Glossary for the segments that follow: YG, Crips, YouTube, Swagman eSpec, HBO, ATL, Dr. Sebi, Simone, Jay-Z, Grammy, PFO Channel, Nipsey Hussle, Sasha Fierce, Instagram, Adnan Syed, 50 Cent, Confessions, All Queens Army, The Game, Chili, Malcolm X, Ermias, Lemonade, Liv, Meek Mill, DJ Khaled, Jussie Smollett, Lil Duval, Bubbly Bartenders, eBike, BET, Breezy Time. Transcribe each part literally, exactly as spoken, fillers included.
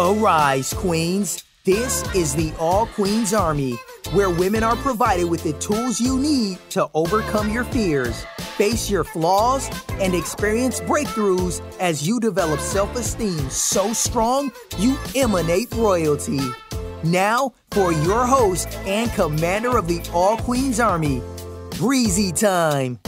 Arise, Queens. This is the All Queens Army, where women are provided with the tools you need to overcome your fears, face your flaws, and experience breakthroughs as you develop self-esteem so strong you emanate royalty. Now, for your host and commander of the All Queens Army, Breezy Time.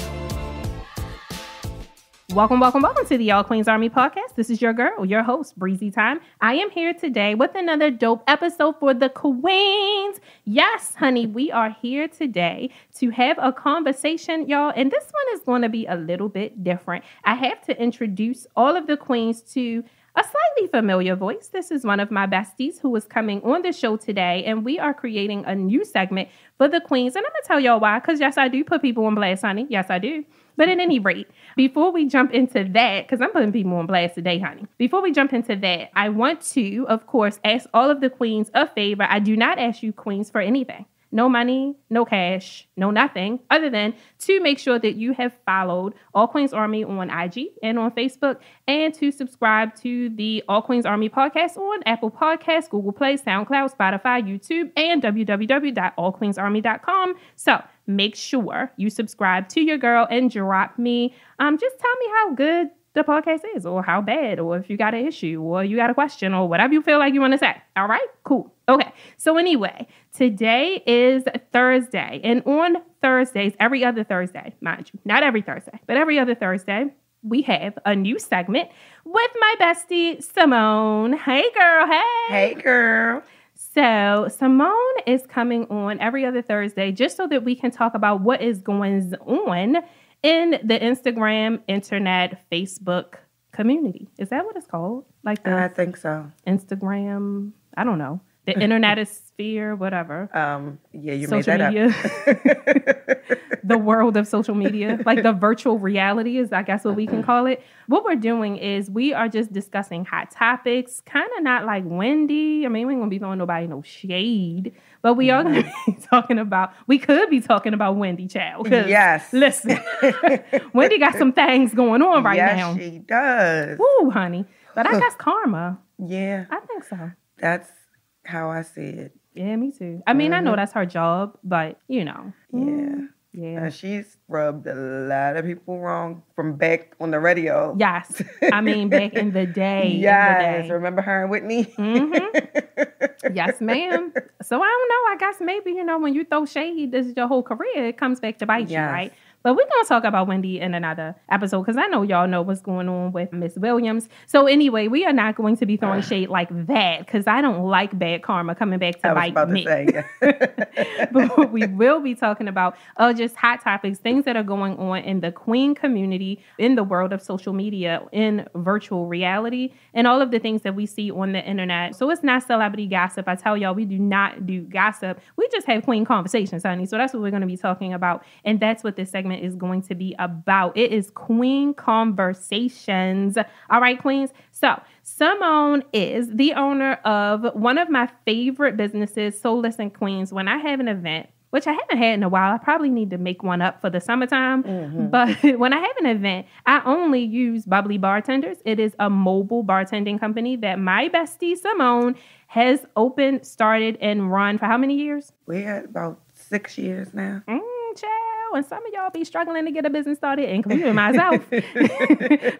Welcome, welcome, welcome to the All Queens Army podcast. This is your girl, your host, Breezy Time. I am here today with another dope episode for the Queens. Yes, honey, we are here today to have a conversation, y'all. And this one is going to be a little bit different. I have to introduce all of the Queens to a slightly familiar voice. This is one of my besties who is coming on the show today, and we are creating a new segment for the Queens. And I'm going to tell y'all why, because yes, I do put people on blast, honey. Yes, I do. But at any rate, before we jump into that, because I'm putting people on blast today, honey. Before we jump into that, I want to, of course, ask all of the Queens a favor. I do not ask you Queens for anything. No money, no cash, no nothing, other than to make sure that you have followed All Queens Army on I G and on Facebook, and to subscribe to the All Queens Army podcast on Apple Podcasts, Google Play, SoundCloud, Spotify, YouTube, and w w w dot all queens army dot com. So make sure you subscribe to your girl and drop me. Um, just tell me how good the podcast is, or how bad, or if you got an issue, or you got a question, or whatever you feel like you want to say. All right, cool. Okay, so anyway, today is Thursday, and on Thursdays, every other Thursday, mind you, not every Thursday, but every other Thursday, we have a new segment with my bestie, Simone. Hey, girl. Hey. Hey, girl. So Simone is coming on every other Thursday just so that we can talk about what is going on in the Instagram, internet, Facebook community. Is that what it's called? Like the I think so. Instagram, I don't know. The internet is sphere, whatever. Um, yeah, you social made that media. Up. The world of social media, like the virtual reality is, I guess, what we can call it. What we're doing is we are just discussing hot topics, kind of not like windy. I mean, we ain't going to be throwing nobody no shade, but we are going to be talking about, we could be talking about Wendy, child. Yes. Listen, Wendy got some things going on right yes, now. Yes, she does. Ooh, honey. But I guess karma. Yeah. I think so. That's how I see it. Yeah, me too. I mean, mm-hmm. I know that's her job, but you know. Yeah. Yeah. And she's rubbed a lot of people wrong from back on the radio. Yes. I mean, back in the day. Yes. The day. Remember her and Whitney? Mm-hmm. Yes, ma'am. So I don't know. I guess maybe, you know, when you throw shade, this is your whole career. It comes back to bite yes. you, right? But we're going to talk about Wendy in another episode, because I know y'all know what's going on with Miss Williams. So anyway, we are not going to be throwing shade like that, because I don't like bad karma coming back to bite me. To but we will be talking about oh, just hot topics, things that are going on in the Queen community, in the world of social media, in virtual reality, and all of the things that we see on the internet. So it's not celebrity gossip. I tell y'all, we do not do gossip. We just have Queen conversations, honey. So that's what we're going to be talking about. And that's what this segment is going to be about. It is Queen Conversations. All right, Queens. So Simone is the owner of one of my favorite businesses. So listen, Queens, when I have an event, which I haven't had in a while, I probably need to make one up for the summertime. Mm-hmm. But when I have an event, I only use Bubbly Bartenders. It is a mobile bartending company that my bestie Simone has opened, started, and run for how many years? We had about six years now. Mm, child. And some of y'all be struggling to get a business started, including myself,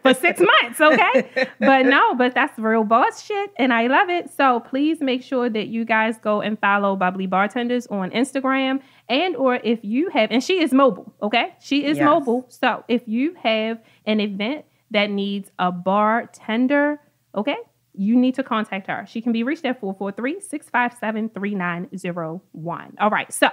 for six months, okay? But no, but that's real boss shit, and I love it. So please make sure that you guys go and follow Bubbly Bartenders on Instagram, and or if you have, and she is mobile, okay? She is yes. mobile. So if you have an event that needs a bartender, okay? You need to contact her. She can be reached at four four three, six five seven, three nine zero one. All right, so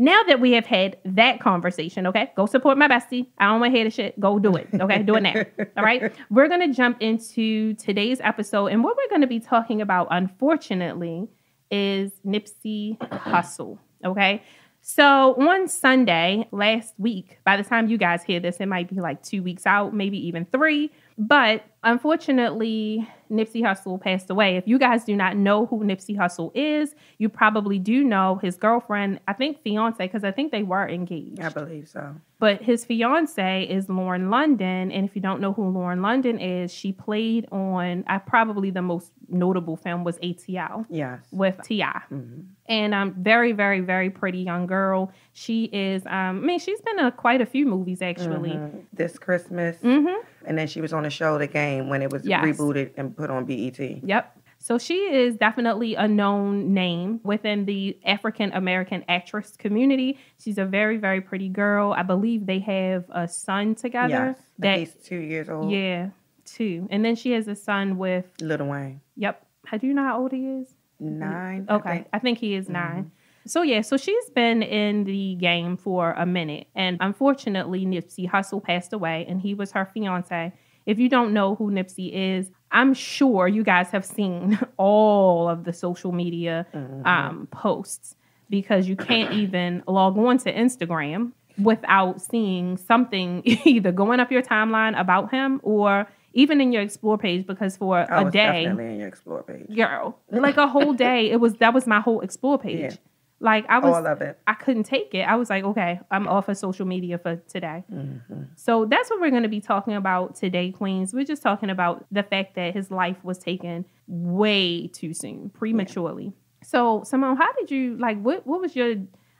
now that we have had that conversation, okay, go support my bestie. I don't want to hear the shit. Go do it. Okay, do it now. All right. We're going to jump into today's episode. And what we're going to be talking about, unfortunately, is Nipsey Hussle. Okay. So on Sunday last week, by the time you guys hear this, it might be like two weeks out, maybe even three. But unfortunately, Nipsey Hussle passed away. If you guys do not know who Nipsey Hussle is, you probably do know his girlfriend, I think fiance, because I think they were engaged. I believe so. But his fiance is Lauren London. And if you don't know who Lauren London is, she played on, I probably the most notable film was A T L. Yes. With T I Mm-hmm. And um, very, very, very pretty young girl. She is, um, I mean, she's been in quite a few movies, actually. Mm-hmm. This Christmas. Mm-hmm. And then she was on the show The Game when it was yes. rebooted and put on B E T. Yep. So she is definitely a known name within the African-American actress community. She's a very, very pretty girl. I believe they have a son together. Yes, that, he's two years old. Yeah, two. And then she has a son with... Little Wayne. Yep. Do you know how old he is? Nine. Okay. I think, I think he is nine. Mm-hmm. So, yeah, so she's been in the game for a minute. And unfortunately, Nipsey Hussle passed away, and he was her fiance. If you don't know who Nipsey is, I'm sure you guys have seen all of the social media mm-hmm. um, posts, because you can't even log on to Instagram without seeing something either going up your timeline about him or even in your Explore page, because for I a was day, definitely in your Explore page, girl, like a whole day. It was that was my whole Explore page. Yeah. Like I was, all of it. I couldn't take it. I was like, okay, I'm off of social media for today. Mm-hmm. So that's what we're going to be talking about today, Queens. We're just talking about the fact that his life was taken way too soon, prematurely. Yeah. So Simone, how did you like? What What was your?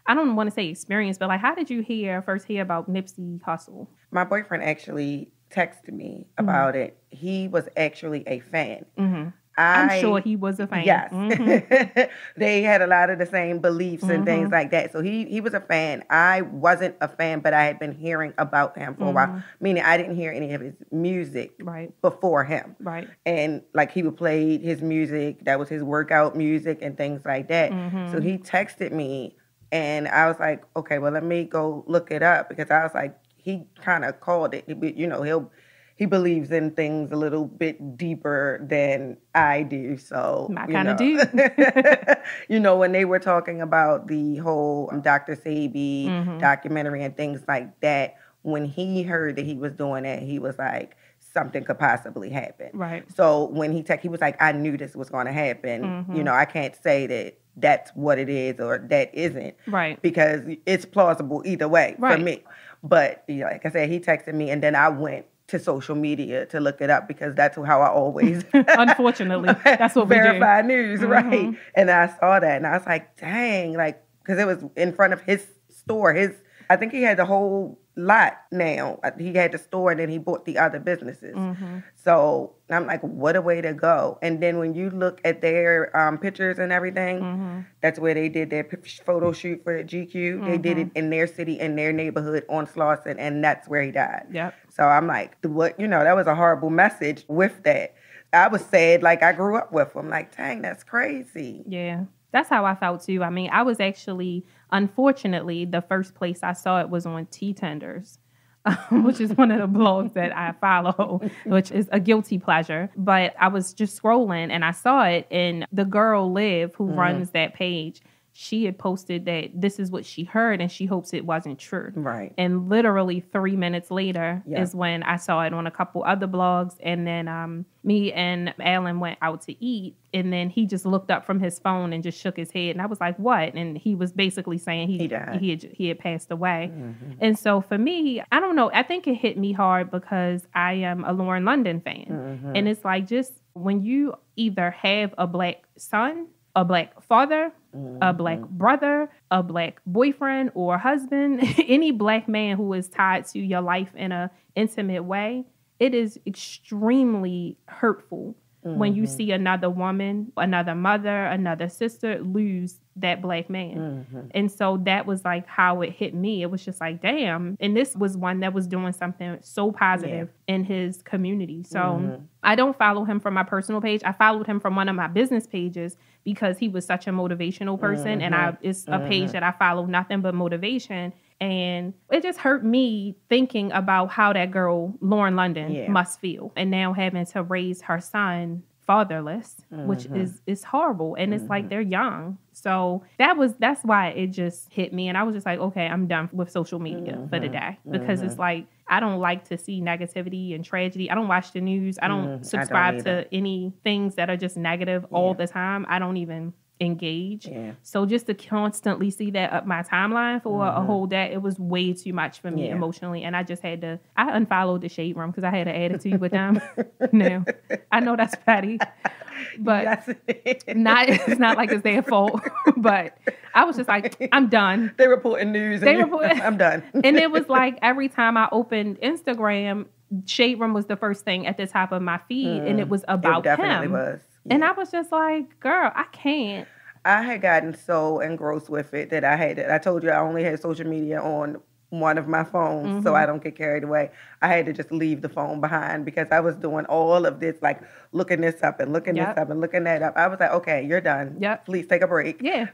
I don't want to say experience, but like, how did you hear first hear about Nipsey Hussle? My boyfriend actually texted me about mm-hmm. it. He was actually a fan. Mm-hmm. I, I'm sure he was a fan. Yes. Mm-hmm. They had a lot of the same beliefs and mm-hmm. things like that. So he, he was a fan. I wasn't a fan, but I had been hearing about him for mm-hmm. a while, meaning I didn't hear any of his music right. before him. Right. And like he would play his music. That was his workout music and things like that. Mm-hmm. So he texted me and I was like, okay, well, let me go look it up, because I was like, he kind of called it, you know, he'll... He believes in things a little bit deeper than I do. So, my kind of dude. You know, when they were talking about the whole Doctor Sebi mm-hmm. documentary and things like that, when he heard that he was doing it, he was like, something could possibly happen. Right. So when he te- he was like, I knew this was going to happen. Mm-hmm. You know, I can't say that that's what it is or that isn't. Right. Because it's plausible either way right. for me. But you know, like I said, he texted me and then I went to social media to look it up, because that's how I always... Unfortunately, that's what we do. Verify news, mm-hmm. right? And I saw that, and I was like, dang, like, because it was in front of his store. His, I think he had the whole lot now. He had the store, and then he bought the other businesses. Mm-hmm. So I'm like, what a way to go. And then when you look at their um, pictures and everything, mm-hmm. that's where they did their photo shoot for G Q. Mm-hmm. They did it in their city, in their neighborhood, on Slauson, and that's where he died. Yep. So I'm like, what? You know, that was a horrible message with that. I was sad, like I grew up with him. Like, dang, that's crazy. Yeah, that's how I felt too. I mean, I was actually, unfortunately, the first place I saw it was on Tea Tenders, um, which is one of the blogs that I follow, which is a guilty pleasure. But I was just scrolling and I saw it, and the girl Liv, who mm. runs that page, she had posted that this is what she heard and she hopes it wasn't true. Right. And literally three minutes later yeah. is when I saw it on a couple other blogs. And then um, me and Alan went out to eat, and then he just looked up from his phone and just shook his head. And I was like, what? And he was basically saying he he died. he, had, he had passed away. Mm-hmm. And so for me, I don't know. I think it hit me hard because I am a Lauren London fan. Mm-hmm. And it's like, just when you either have a black son, a black father, mm-hmm. a black brother, a black boyfriend or husband, any black man who is tied to your life in an intimate way, it is extremely hurtful mm-hmm. when you see another woman, another mother, another sister lose that black man. Mm-hmm. And so that was like how it hit me. It was just like, damn. And this was one that was doing something so positive yeah. in his community. So mm-hmm. I don't follow him from my personal page. I followed him from one of my business pages because he was such a motivational person. Mm-hmm. And I it's a mm-hmm. page that I follow nothing but motivation. And it just hurt me thinking about how that girl, Lauren London, yeah. must feel. And now having to raise her son fatherless, mm-hmm. which is is horrible. And mm-hmm. it's like they're young. So that was that's why it just hit me. And I was just like, okay, I'm done with social media mm-hmm. for the day. Because mm-hmm. it's like, I don't like to see negativity and tragedy. I don't watch the news. I don't mm-hmm. subscribe I don't to any things that are just negative yeah. all the time. I don't even engage. Yeah. So just to constantly see that up my timeline for mm-hmm. a whole day, it was way too much for me yeah. emotionally. And I just had to, I unfollowed the Shade Room because I had an attitude with them. No, I know that's petty, but yes, it not, it's not like it's their fault. But I was just like, I'm done. They reporting news. They reporting. I'm done. And it was like every time I opened Instagram, Shade Room was the first thing at the top of my feed. Mm, and it was about it definitely him. Was. Yeah. And I was just like, girl, I can't. I had gotten so engrossed with it that I had it. I told you I only had social media on one of my phones, mm-hmm. so I don't get carried away. I had to just leave the phone behind because I was doing all of this, like looking this up and looking yep. this up and looking that up. I was like, okay, you're done. Yep. Please take a break. Yeah.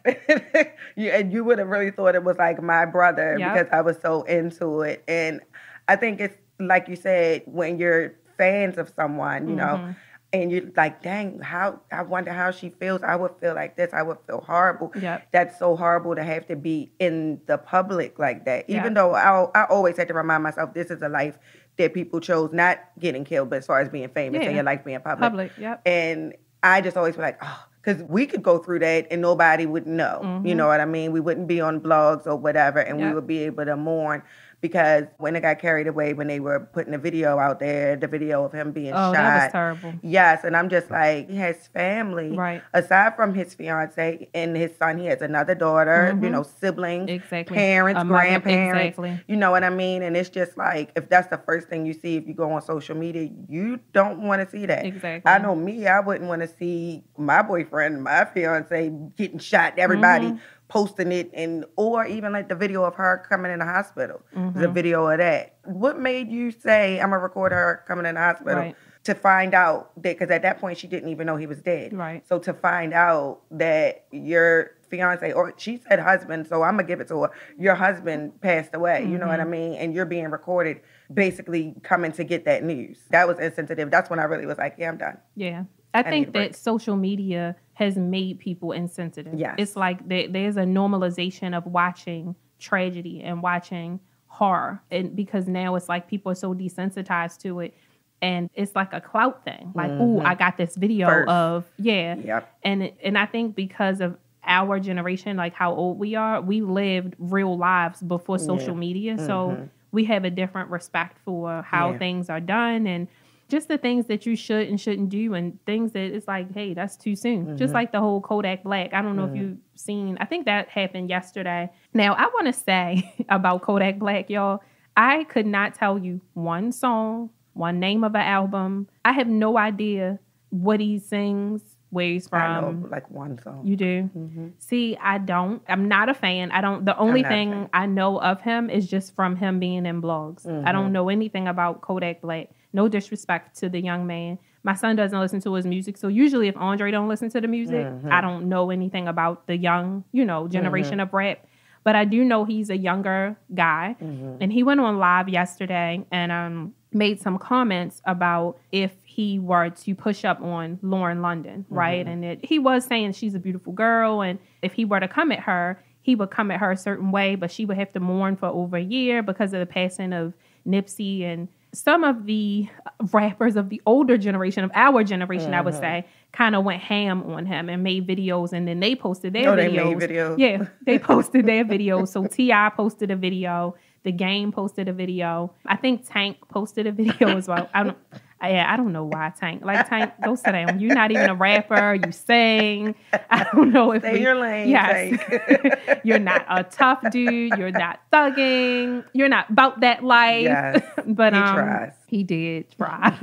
you, and you would have really thought it was like my brother yep. because I was so into it. And I think it's like you said, when you're fans of someone, you mm-hmm. know, and you're like, dang, how I wonder how she feels. I would feel like this. I would feel horrible. Yep. That's so horrible to have to be in the public like that. Even yep. though I, I always had to remind myself, this is a life that people chose, not getting killed, but as far as being famous yeah. and your life being public. Public, yep. And I just always feel like, oh, because we could go through that and nobody would know. Mm-hmm. You know what I mean? We wouldn't be on blogs or whatever, and yep. we would be able to mourn. Because when it got carried away, when they were putting a video out there, the video of him being oh, shot. Oh, that was terrible. Yes, and I'm just like, he has family. Right. Aside from his fiance and his son, he has another daughher, mm-hmm. you know, siblings, exactly. parents, um, grandparents. Exactly. You know what I mean? And it's just like, if that's the first thing you see if you go on social media, you don't want to see that. Exactly. I know me, I wouldn't want to see my boyfriend, my fiance getting shot, everybody. Mm-hmm. Posting it, and or even like the video of her coming in the hospital, mm-hmm. the video of that. What made you say, I'm going to record her coming in the hospital right. to find out that, because at that point she didn't even know he was dead. Right. So to find out that your fiance, or she said husband, so I'm going to give it to her, your husband passed away, mm-hmm. you know what I mean? And you're being recorded basically coming to get that news. That was insensitive. That's when I really was like, yeah, I'm done. Yeah. I, I think that social media has made people insensitive. Yes. It's like there, there's a normalization of watching tragedy and watching horror. And because now it's like people are so desensitized to it. And it's like a clout thing. Like, mm-hmm. ooh, I got this video First. Of, yeah. Yep. And, and I think because of our generation, like how old we are, we lived real lives before social yeah. media. Mm-hmm. So we have a different respect for how yeah. things are done and just the things that you should and shouldn't do and things that it's like, hey, that's too soon. Mm-hmm. Just like the whole Kodak Black. I don't know mm-hmm. if you've seen. I think that happened yesterday. Now, I want to say about Kodak Black, y'all. I could not tell you one song, one name of an album. I have no idea what he sings, where he's from. I know, like one song. You do? Mm-hmm. See, I don't. I'm not a fan. I don't. The only thing I know of him is just from him being in blogs. Mm-hmm. I don't know anything about Kodak Black. No disrespect to the young man. My son doesn't listen to his music. So usually if Andre don't listen to the music, mm-hmm. I don't know anything about the young, you know, generation mm-hmm. of rap. But I do know he's a younger guy. Mm-hmm. And he went on live yesterday and um, made some comments about if he were to push up on Lauren London, right? Mm-hmm. And it, he was saying she's a beautiful girl. And if he were to come at her, he would come at her a certain way. But she would have to mourn for over a year because of the passing of Nipsey and some of the rappers of the older generation, of our generation, mm-hmm. I would say, kind of went ham on him and made videos, and then they posted their oh, videos. They made videos. Yeah, they posted their videos. So T I posted a video. The Game posted a video. I think Tank posted a video as well. I don't. Yeah, I don't know why Tank. Like, Tank, go sit down. You're not even a rapper. You sing. I don't know if Stay we, your lane, yes. Tank. You're not a tough dude. You're not thugging. You're not about that life. Yes, but he um, tries. He did try.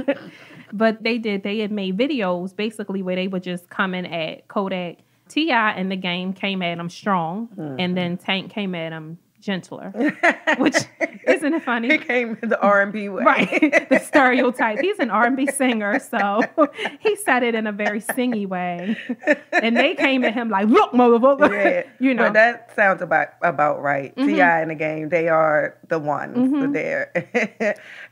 But they did. They had made videos, basically, where they were just coming at Kodak. T I and The Game came at him strong. Mm-hmm. And then Tank came at him gentler, which isn't it funny? It came in the R and B way. Right, the stereotype. He's an R and B singer, so he said it in a very singy way. And they came to him like, look, motherfucker. Yeah. You know. But that sounds about about right. Mm-hmm. T I and The Game, they are the ones mm-hmm. there.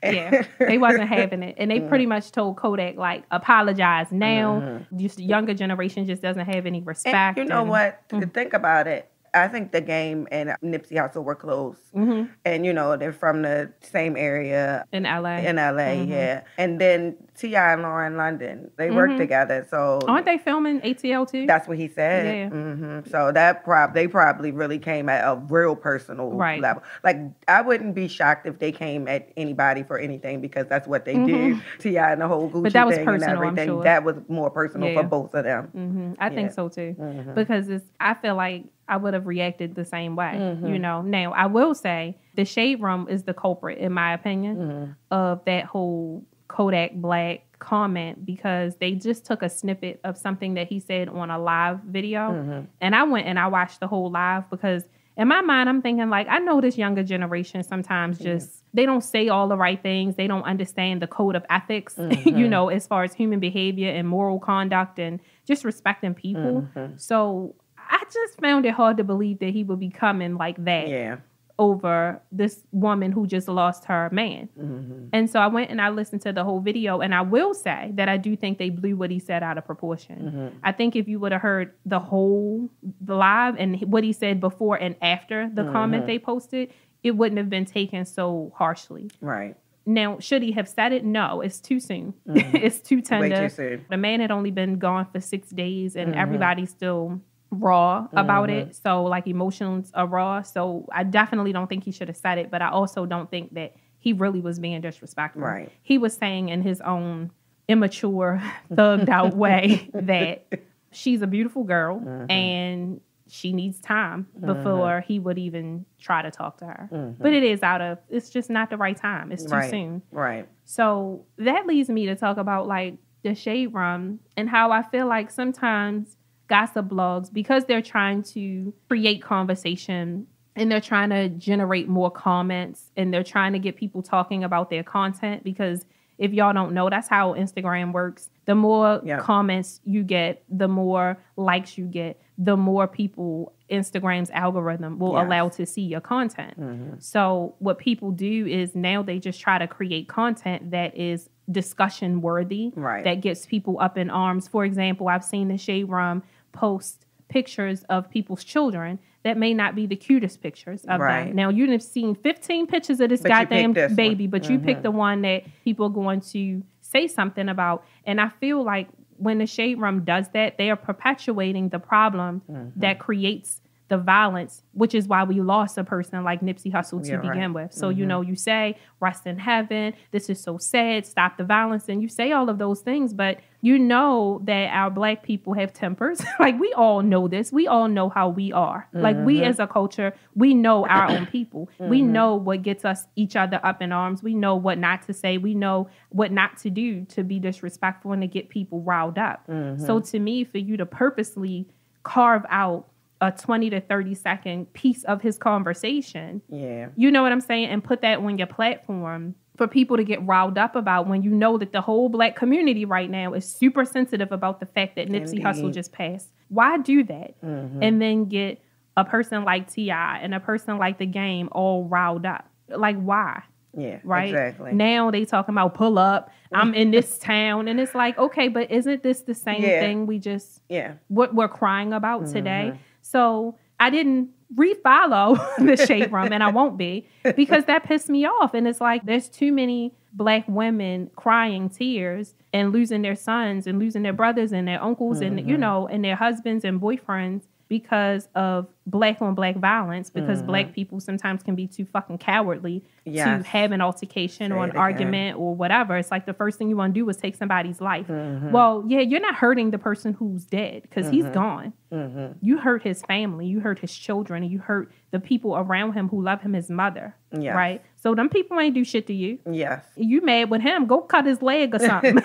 Yeah, they wasn't having it. And they pretty much told Kodak, like, apologize now. Mm-hmm. Just the younger generation just doesn't have any respect. And you know and, what? Mm-hmm. Think about it. I think The Game and Nipsey Hussle were close. Mm-hmm. And, you know, they're from the same area. In L A. In L A, mm-hmm. yeah. And then T I and Lauren London, they mm-hmm. work together, so... Aren't they filming A T L too? That's what he said. Yeah. Mm-hmm. So that prob- they probably really came at a real personal right. level. Like, I wouldn't be shocked if they came at anybody for anything because that's what they mm-hmm. did. T I and the whole Gucci but that was thing personal, and everything. I'm sure. That was more personal yeah. for both of them. Mm-hmm. I yeah. think so too. Mm-hmm. Because it's, I feel like I would have reacted the same way, mm-hmm. you know. Now, I will say the Shade Room is the culprit, in my opinion, mm-hmm. of that whole Kodak Black comment because they just took a snippet of something that he said on a live video. Mm-hmm. And I went and I watched the whole live because in my mind, I'm thinking, like, I know this younger generation sometimes mm-hmm. just, they don't say all the right things. They don't understand the code of ethics, mm-hmm. you know, as far as human behavior and moral conduct and just respecting people. Mm-hmm. So I just found it hard to believe that he would be coming like that yeah. over this woman who just lost her man. Mm-hmm. And so I went and I listened to the whole video, and I will say that I do think they blew what he said out of proportion. Mm-hmm. I think if you would have heard the whole the live and what he said before and after the mm-hmm. comment they posted, it wouldn't have been taken so harshly. Right. Now, should he have said it? No, it's too soon. Mm-hmm. It's too tender. Way too soon. The man had only been gone for six days and mm-hmm. everybody's still... raw about mm-hmm. it. So, like, emotions are raw. So I definitely don't think he should have said it, but I also don't think that he really was being disrespectful. Right. He was saying in his own immature, thugged out way that she's a beautiful girl mm-hmm. and she needs time before mm-hmm. he would even try to talk to her. Mm-hmm. But it is out of, it's just not the right time. It's too right. soon. Right. So that leads me to talk about, like, the Shade Room and how I feel like sometimes gossip blogs, because they're trying to create conversation and they're trying to generate more comments and they're trying to get people talking about their content, because if y'all don't know, that's how Instagram works. The more yeah. comments you get, the more likes you get, the more people Instagram's algorithm will yes. allow to see your content. Mm-hmm. So what people do is now they just try to create content that is discussion worthy, right. that gets people up in arms. For example, I've seen the Shade Room post pictures of people's children that may not be the cutest pictures of right. them. Now, you'd have seen fifteen pictures of this but goddamn this baby, one. But mm-hmm. you picked the one that people are going to say something about. And I feel like when the Shade Room does that, they are perpetuating the problem mm-hmm. that creates the violence, which is why we lost a person like Nipsey Hussle to yeah, begin right. with. So, mm-hmm. you know, you say, rest in heaven, this is so sad, stop the violence, and you say all of those things, but you know that our Black people have tempers. Like, we all know this. We all know how we are. Mm-hmm. Like, we as a culture, we know our own people. Mm-hmm. We know what gets us each other up in arms. We know what not to say. We know what not to do to be disrespectful and to get people riled up. Mm-hmm. So to me, for you to purposely carve out a twenty to thirty second piece of his conversation. Yeah. You know what I'm saying? And put that on your platform for people to get riled up about, when you know that the whole Black community right now is super sensitive about the fact that Nipsey Indeed. Hussle just passed. Why do that? Mm-hmm. And then get a person like T I and a person like The Game all riled up. Like, why? Yeah, right? Exactly. Now they talking about pull up. I'm in this town. And it's like, okay, but isn't this the same yeah. thing we just, yeah. what we're crying about mm-hmm. today? So I didn't refollow the Shade Room, and I won't be, because that pissed me off. And it's like, there's too many Black women crying tears and losing their sons and losing their brothers and their uncles mm-hmm. and, you know, and their husbands and boyfriends because of Black on Black violence, because mm-hmm. Black people sometimes can be too fucking cowardly yes. to have an altercation Say or an argument or whatever. It's like the first thing you want to do is take somebody's life. Mm-hmm. Well, yeah, you're not hurting the person who's dead because mm-hmm. he's gone. Mm-hmm. You hurt his family, you hurt his children, and you hurt the people around him who love him, his mother, yes. right? So them people ain't do shit to you. Yes. You mad with him, go cut his leg or something.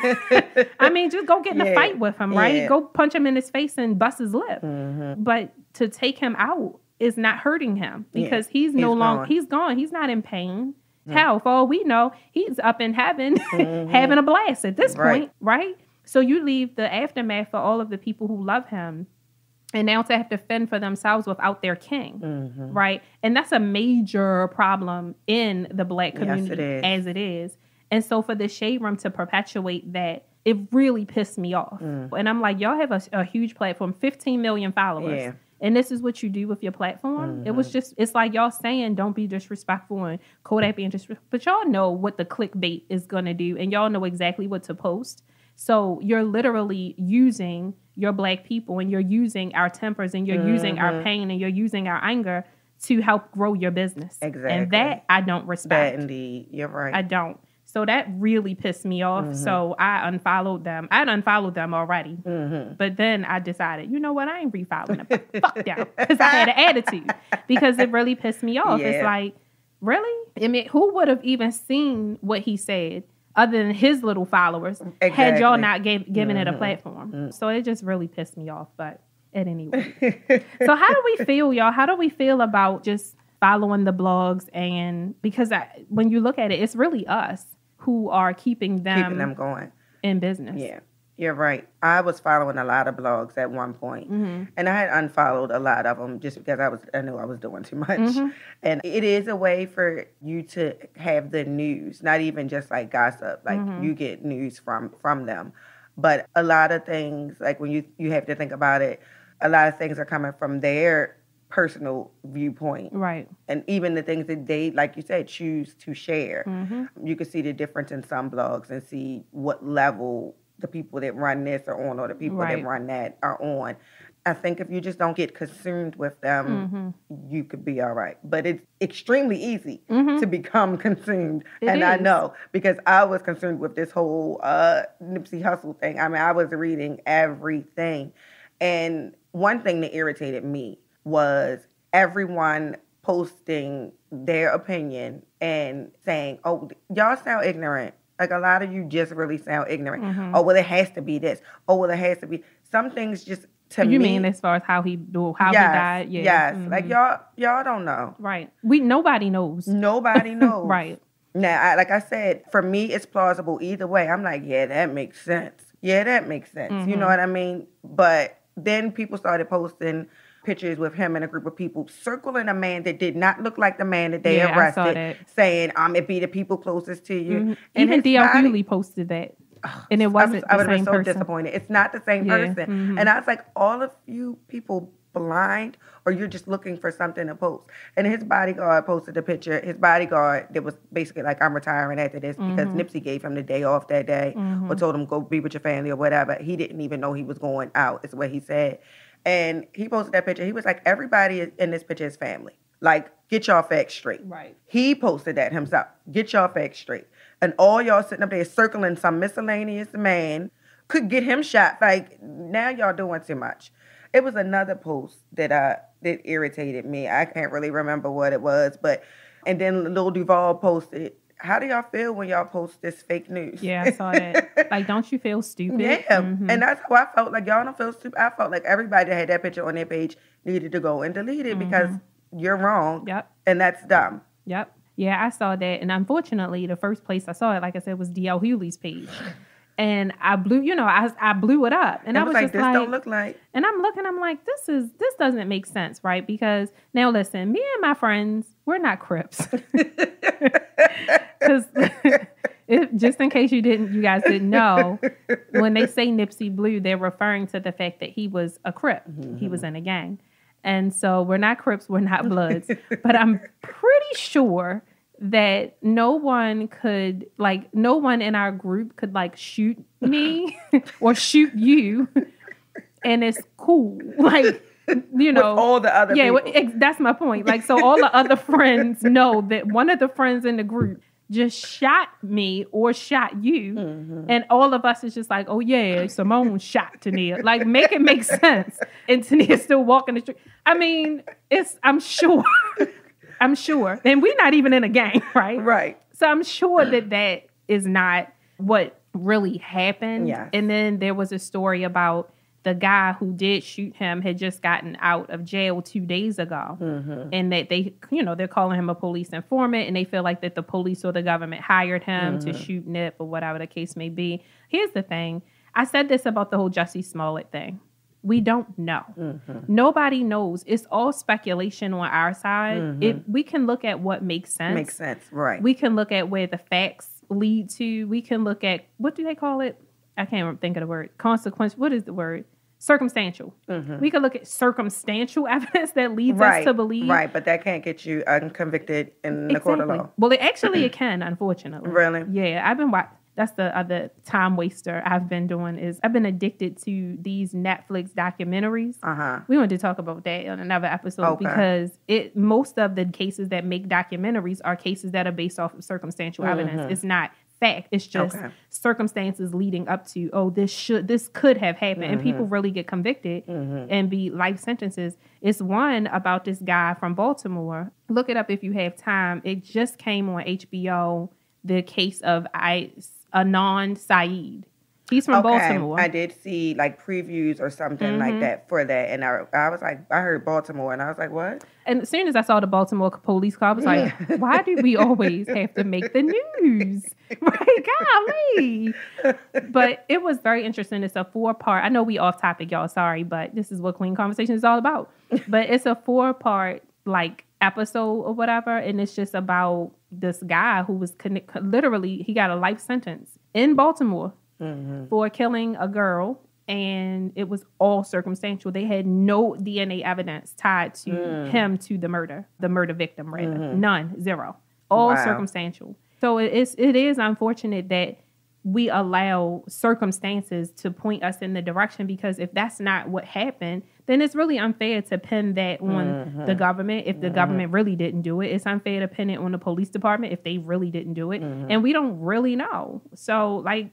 I mean, just go get in yeah. a fight with him, right? Yeah. Go punch him in his face and bust his lip. Mm-hmm. But to take him out, is not hurting him because yeah, he's, he's no longer, he's gone. He's not in pain. Mm. Hell, for all we know, he's up in heaven mm-hmm. having a blast at this right. point, right? So you leave the aftermath for all of the people who love him and now to have to fend for themselves without their king, mm-hmm. right? And that's a major problem in the Black community yes, it as it is. And so for the Shade Room to perpetuate that, it really pissed me off. Mm. And I'm like, y'all have a, a huge platform, fifteen million followers. Yeah. And this is what you do with your platform. Mm-hmm. It was just, it's like y'all saying, don't be disrespectful and Kodak being disrespectful. But y'all know what the clickbait is going to do. And y'all know exactly what to post. So you're literally using your Black people and you're using our tempers and you're mm-hmm. using our pain and you're using our anger to help grow your business. Exactly. And that I don't respect. That indeed. You're right. I don't. So that really pissed me off. Mm-hmm. So I unfollowed them. I'd unfollowed them already. Mm-hmm. But then I decided, you know what? I ain't refollowing them. Fuck them. Because I had an attitude. Because it really pissed me off. Yeah. It's like, really? I mean, who would have even seen what he said other than his little followers exactly. had y'all not gave, given mm-hmm. it a platform? Mm-hmm. So it just really pissed me off. But at any rate. So how do we feel, y'all? How do we feel about just following the blogs? And because I, when you look at it, it's really us. Who are keeping them, keeping them going in business? Yeah, you're right. I was following a lot of blogs at one point, mm-hmm. and I had unfollowed a lot of them just because I was I knew I was doing too much. Mm-hmm. And it is a way for you to have the news, not even just like gossip. Like mm-hmm. you get news from from them, but a lot of things like when you you have to think about it, a lot of things are coming from their personal viewpoint. Right. And even the things that they, like you said, choose to share. Mm-hmm. You can see the difference in some blogs and see what level the people that run this are on or the people right. that run that are on. I think if you just don't get consumed with them, mm-hmm. you could be all right. But it's extremely easy mm-hmm. to become consumed. It and is. I know, because I was consumed with this whole uh, Nipsey Hussle thing. I mean, I was reading everything. And one thing that irritated me was everyone posting their opinion and saying, oh, y'all sound ignorant. Like, a lot of you just really sound ignorant. Mm-hmm. Oh, well, it has to be this. Oh, well, it has to be. Some things just, to you me. You mean as far as how he do, how yes, he died? Yeah. Yes. Mm-hmm. Like, y'all y'all don't know. Right. We Nobody knows. Nobody knows. Right. Now, I, like I said, for me, it's plausible either way. I'm like, yeah, that makes sense. Yeah, that makes sense. Mm-hmm. You know what I mean? But then people started posting pictures with him and a group of people circling a man that did not look like the man that they yeah, arrested, saying, um, it be the people closest to you. Mm-hmm. And even D L posted that. And it wasn't I was, the I same person. I was so person. disappointed. It's not the same yeah. person. Mm-hmm. And I was like, all of you people blind, or you're just looking for something to post. And his bodyguard posted a picture. His bodyguard that was basically like, I'm retiring after this mm-hmm. because Nipsey gave him the day off that day mm-hmm. or told him go be with your family or whatever. He didn't even know he was going out, is what he said. And he posted that picture. He was like, everybody in this picture is family. Like, get y'all facts straight. Right. He posted that himself. Get y'all facts straight. And all y'all sitting up there circling some miscellaneous man could get him shot. Like, now y'all doing too much. It was another post that I, that irritated me. I can't really remember what it was. But, and then Lil Duval posted, how do y'all feel when y'all post this fake news? Yeah, I saw that. Like, don't you feel stupid? Yeah. Mm-hmm. And that's how I felt. Like, y'all don't feel stupid. I felt like everybody that had that picture on their page needed to go and delete it mm-hmm. because you're wrong. Yep. And that's dumb. Yep. Yeah, I saw that. And unfortunately, the first place I saw it, like I said, was D L Hewley's page. And I blew, you know, I I blew it up. And it I was, was like, just this like, don't look like. And I'm looking, I'm like, this is, this doesn't make sense, right? Because now listen, me and my friends, we're not Crips. Because just in case you didn't, you guys didn't know, when they say Nipsey Blue, they're referring to the fact that he was a Crip. Mm-hmm. He was in a gang. And so we're not Crips, we're not Bloods. But I'm pretty sure that no one could, like, no one in our group could, like, shoot me or shoot you. And it's cool. Like, you know, with all the other yeah, people. Yeah, that's my point. Like, so all the other friends know that one of the friends in the group just shot me or shot you. Mm-hmm. And all of us is just like, oh, yeah, Simone shot Tania. Like, make it make sense. And Tania's still walking the street. I mean, it's, I'm sure. I'm sure. And we're not even in a gang, right? Right. So I'm sure that that is not what really happened. Yes. And then there was a story about the guy who did shoot him had just gotten out of jail two days ago. Mm-hmm. And that they, you know, they're calling him a police informant, and they feel like that the police or the government hired him mm-hmm. to shoot Nip or whatever the case may be. Here's the thing. I said this about the whole Jussie Smollett thing. We don't know. Mm-hmm. Nobody knows. It's all speculation on our side. Mm-hmm. If we can look at what makes sense. Makes sense, right. We can look at where the facts lead to. We can look at, what do they call it? I can't think of the word. Consequence. What is the word? Circumstantial. Mm-hmm. We could look at circumstantial evidence that leads right, us to believe. Right, but that can't get you unconvicted in exactly. the court of law. Well, it actually it can, unfortunately. Really? Yeah, I've been watching. That's the other time waster I've been doing is I've been addicted to these Netflix documentaries. Uh-huh. We wanted to talk about that on another episode okay. because it most of the cases that make documentaries are cases that are based off of circumstantial mm-hmm. evidence. It's not fact. It's just okay. circumstances leading up to, oh, this should, this could have happened. Mm-hmm. And people really get convicted mm-hmm. and be life sentences. It's one about this guy from Baltimore. Look it up if you have time. It just came on H B O, the case of I, Adnan Syed. He's from okay. Baltimore. I did see like previews or something mm-hmm. like that for that. And I, I was like, I heard Baltimore and I was like, what? And as soon as I saw the Baltimore police car, I was like, yeah. why do we always have to make the news? Right? Golly. But it was very interesting. It's a four part. I know we off topic, y'all. Sorry, but this is what Queen Conversation is all about. But it's a four part like episode or whatever. And it's just about this guy who was con- literally, he got a life sentence in Baltimore mm-hmm. for killing a girl, and it was all circumstantial. They had no D N A evidence tied to mm. him to the murder, the murder victim, rather. Mm-hmm. None, zero. All wow. circumstantial. So it is, it is unfortunate that we allow circumstances to point us in the direction, because if that's not what happened, then it's really unfair to pin that on mm-hmm. the government if the mm-hmm. government really didn't do it. It's unfair to pin it on the police department if they really didn't do it. Mm-hmm. And we don't really know. So, like,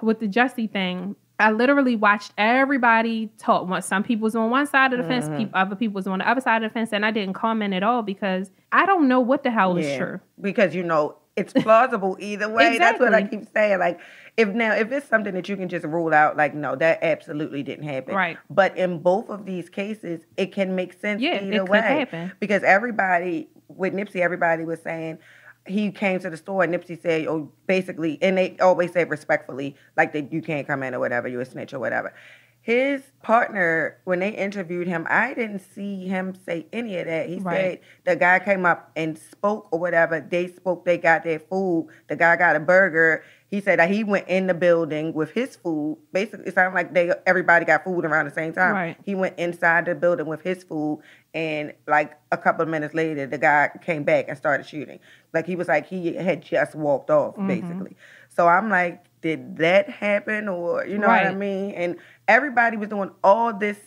with the Jussie thing, I literally watched everybody talk. Some people's on one side of the mm-hmm. fence, other people's on the other side of the fence, and I didn't comment at all because I don't know what the hell yeah. is true. Because, you know, it's plausible either way. Exactly. That's what I keep saying. Like, if now, if it's something that you can just rule out, like, no, that absolutely didn't happen. Right. But in both of these cases, it can make sense yeah, either it way. Could happen. Because everybody, with Nipsey, everybody was saying, he came to the store and Nipsey said, oh, basically, and they always say respectfully, like, that you can't come in or whatever, you're a snitch or whatever. His partner, when they interviewed him, I didn't see him say any of that. He right. said the guy came up and spoke or whatever. They spoke. They got their food. The guy got a burger. He said that he went in the building with his food. Basically, it sounded like they everybody got food around the same time. Right. He went inside the building with his food, and like a couple of minutes later, the guy came back and started shooting. Like, he was like he had just walked off, mm-hmm. basically. So I'm like, did that happen? Or, you know right. what I mean? And everybody was doing all this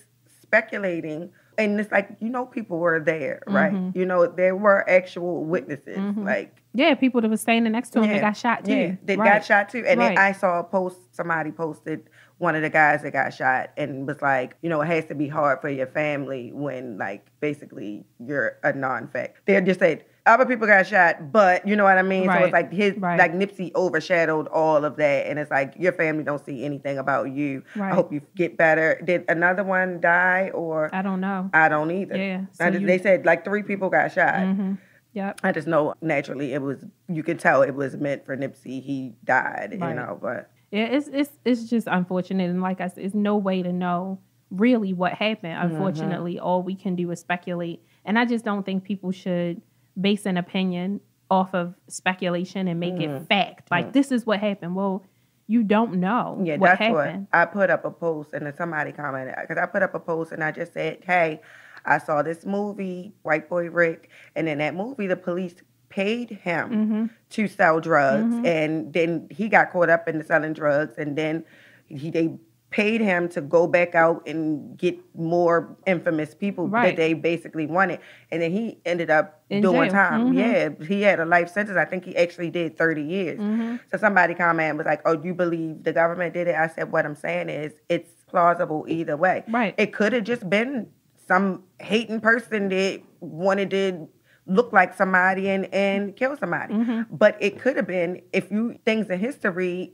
speculating. And it's like, you know, people were there, right? Mm-hmm. You know, there were actual witnesses. Mm-hmm. Like, yeah, people that were standing next to him yeah, that got shot too. Yeah, they right. got shot too. And right. then I saw a post, somebody posted one of the guys that got shot and was like, you know, it has to be hard for your family when, like, basically you're a non-fact. They just said, other people got shot, but you know what I mean? Right. So it's like his, right. like Nipsey overshadowed all of that. And it's like, your family don't see anything about you. Right. I hope you get better. Did another one die or? I don't know. I don't either. Yeah. So I just, you... They said like three people got shot. Mm-hmm. Yep. I just know naturally it was, you could tell it was meant for Nipsey. He died, right. you know, but. Yeah, it's, it's, it's just unfortunate. And like I said, it's no way to know really what happened. Unfortunately, mm-hmm. all we can do is speculate. And I just don't think people should base an opinion off of speculation and make mm. it fact. Like, mm. this is what happened. Well, you don't know yeah, what happened. Yeah, that's what I put up a post, and then somebody commented, because I put up a post and I just said, hey, I saw this movie, White Boy Rick, and in that movie, the police paid him mm-hmm. to sell drugs, mm-hmm. and then he got caught up in selling drugs, and then he they paid him to go back out and get more infamous people right. that they basically wanted. And then he ended up in doing jail. Time. Mm-hmm. Yeah, he had a life sentence. I think he actually did thirty years. Mm-hmm. So somebody commented, was like, oh, you believe the government did it? I said, what I'm saying is it's plausible either way. Right. It could have just been some hating person that wanted to look like somebody and, and kill somebody. Mm-hmm. But it could have been, if you, things in history...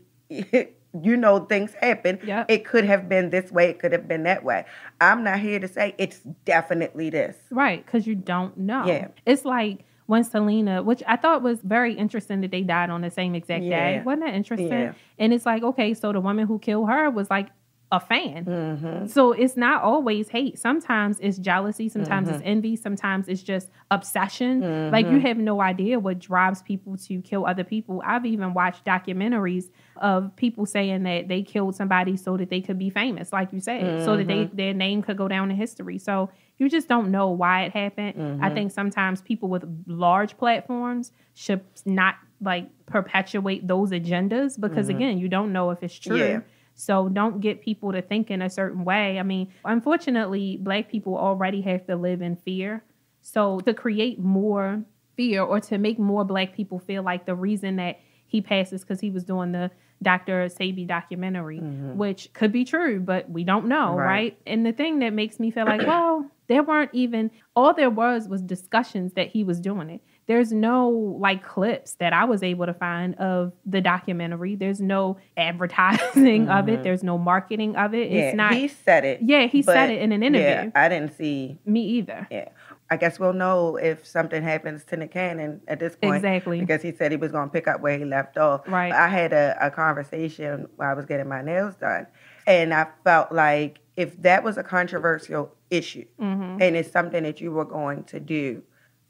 you know, things happen. Yep. It could have been this way. It could have been that way. I'm not here to say it's definitely this. Right, because you don't know. Yeah. It's like when Selena, which I thought was very interesting that they died on the same exact yeah. day. Wasn't that interesting? Yeah. And it's like, okay, so the woman who killed her was like a fan. Mm-hmm. So it's not always hate. Sometimes it's jealousy. Sometimes mm-hmm. it's envy. Sometimes it's just obsession. Mm-hmm. Like, you have no idea what drives people to kill other people. I've even watched documentaries of people saying that they killed somebody so that they could be famous, like you said, mm-hmm. so that they, their name could go down in history. So you just don't know why it happened. Mm-hmm. I think sometimes people with large platforms should not like perpetuate those agendas because, mm-hmm. again, you don't know if it's true. Yeah. So don't get people to think in a certain way. I mean, unfortunately, Black people already have to live in fear. So to create more fear or to make more Black people feel like the reason that he passed is because he was doing the Doctor Sebi documentary, mm-hmm. which could be true, but we don't know, right? right? And the thing that makes me feel like, well, there weren't even, all there was was discussions that he was doing it. There's no like clips that I was able to find of the documentary. There's no advertising mm-hmm. of it. There's no marketing of it. Yeah, it's not. He said it. Yeah, he said it in an interview. Yeah, I didn't see. Me either. Yeah. I guess we'll know if something happens to Nick Cannon at this point. Exactly. Because he said he was going to pick up where he left off. Right. I had a, a conversation while I was getting my nails done. And I felt like if that was a controversial issue mm-hmm. and it's something that you were going to do,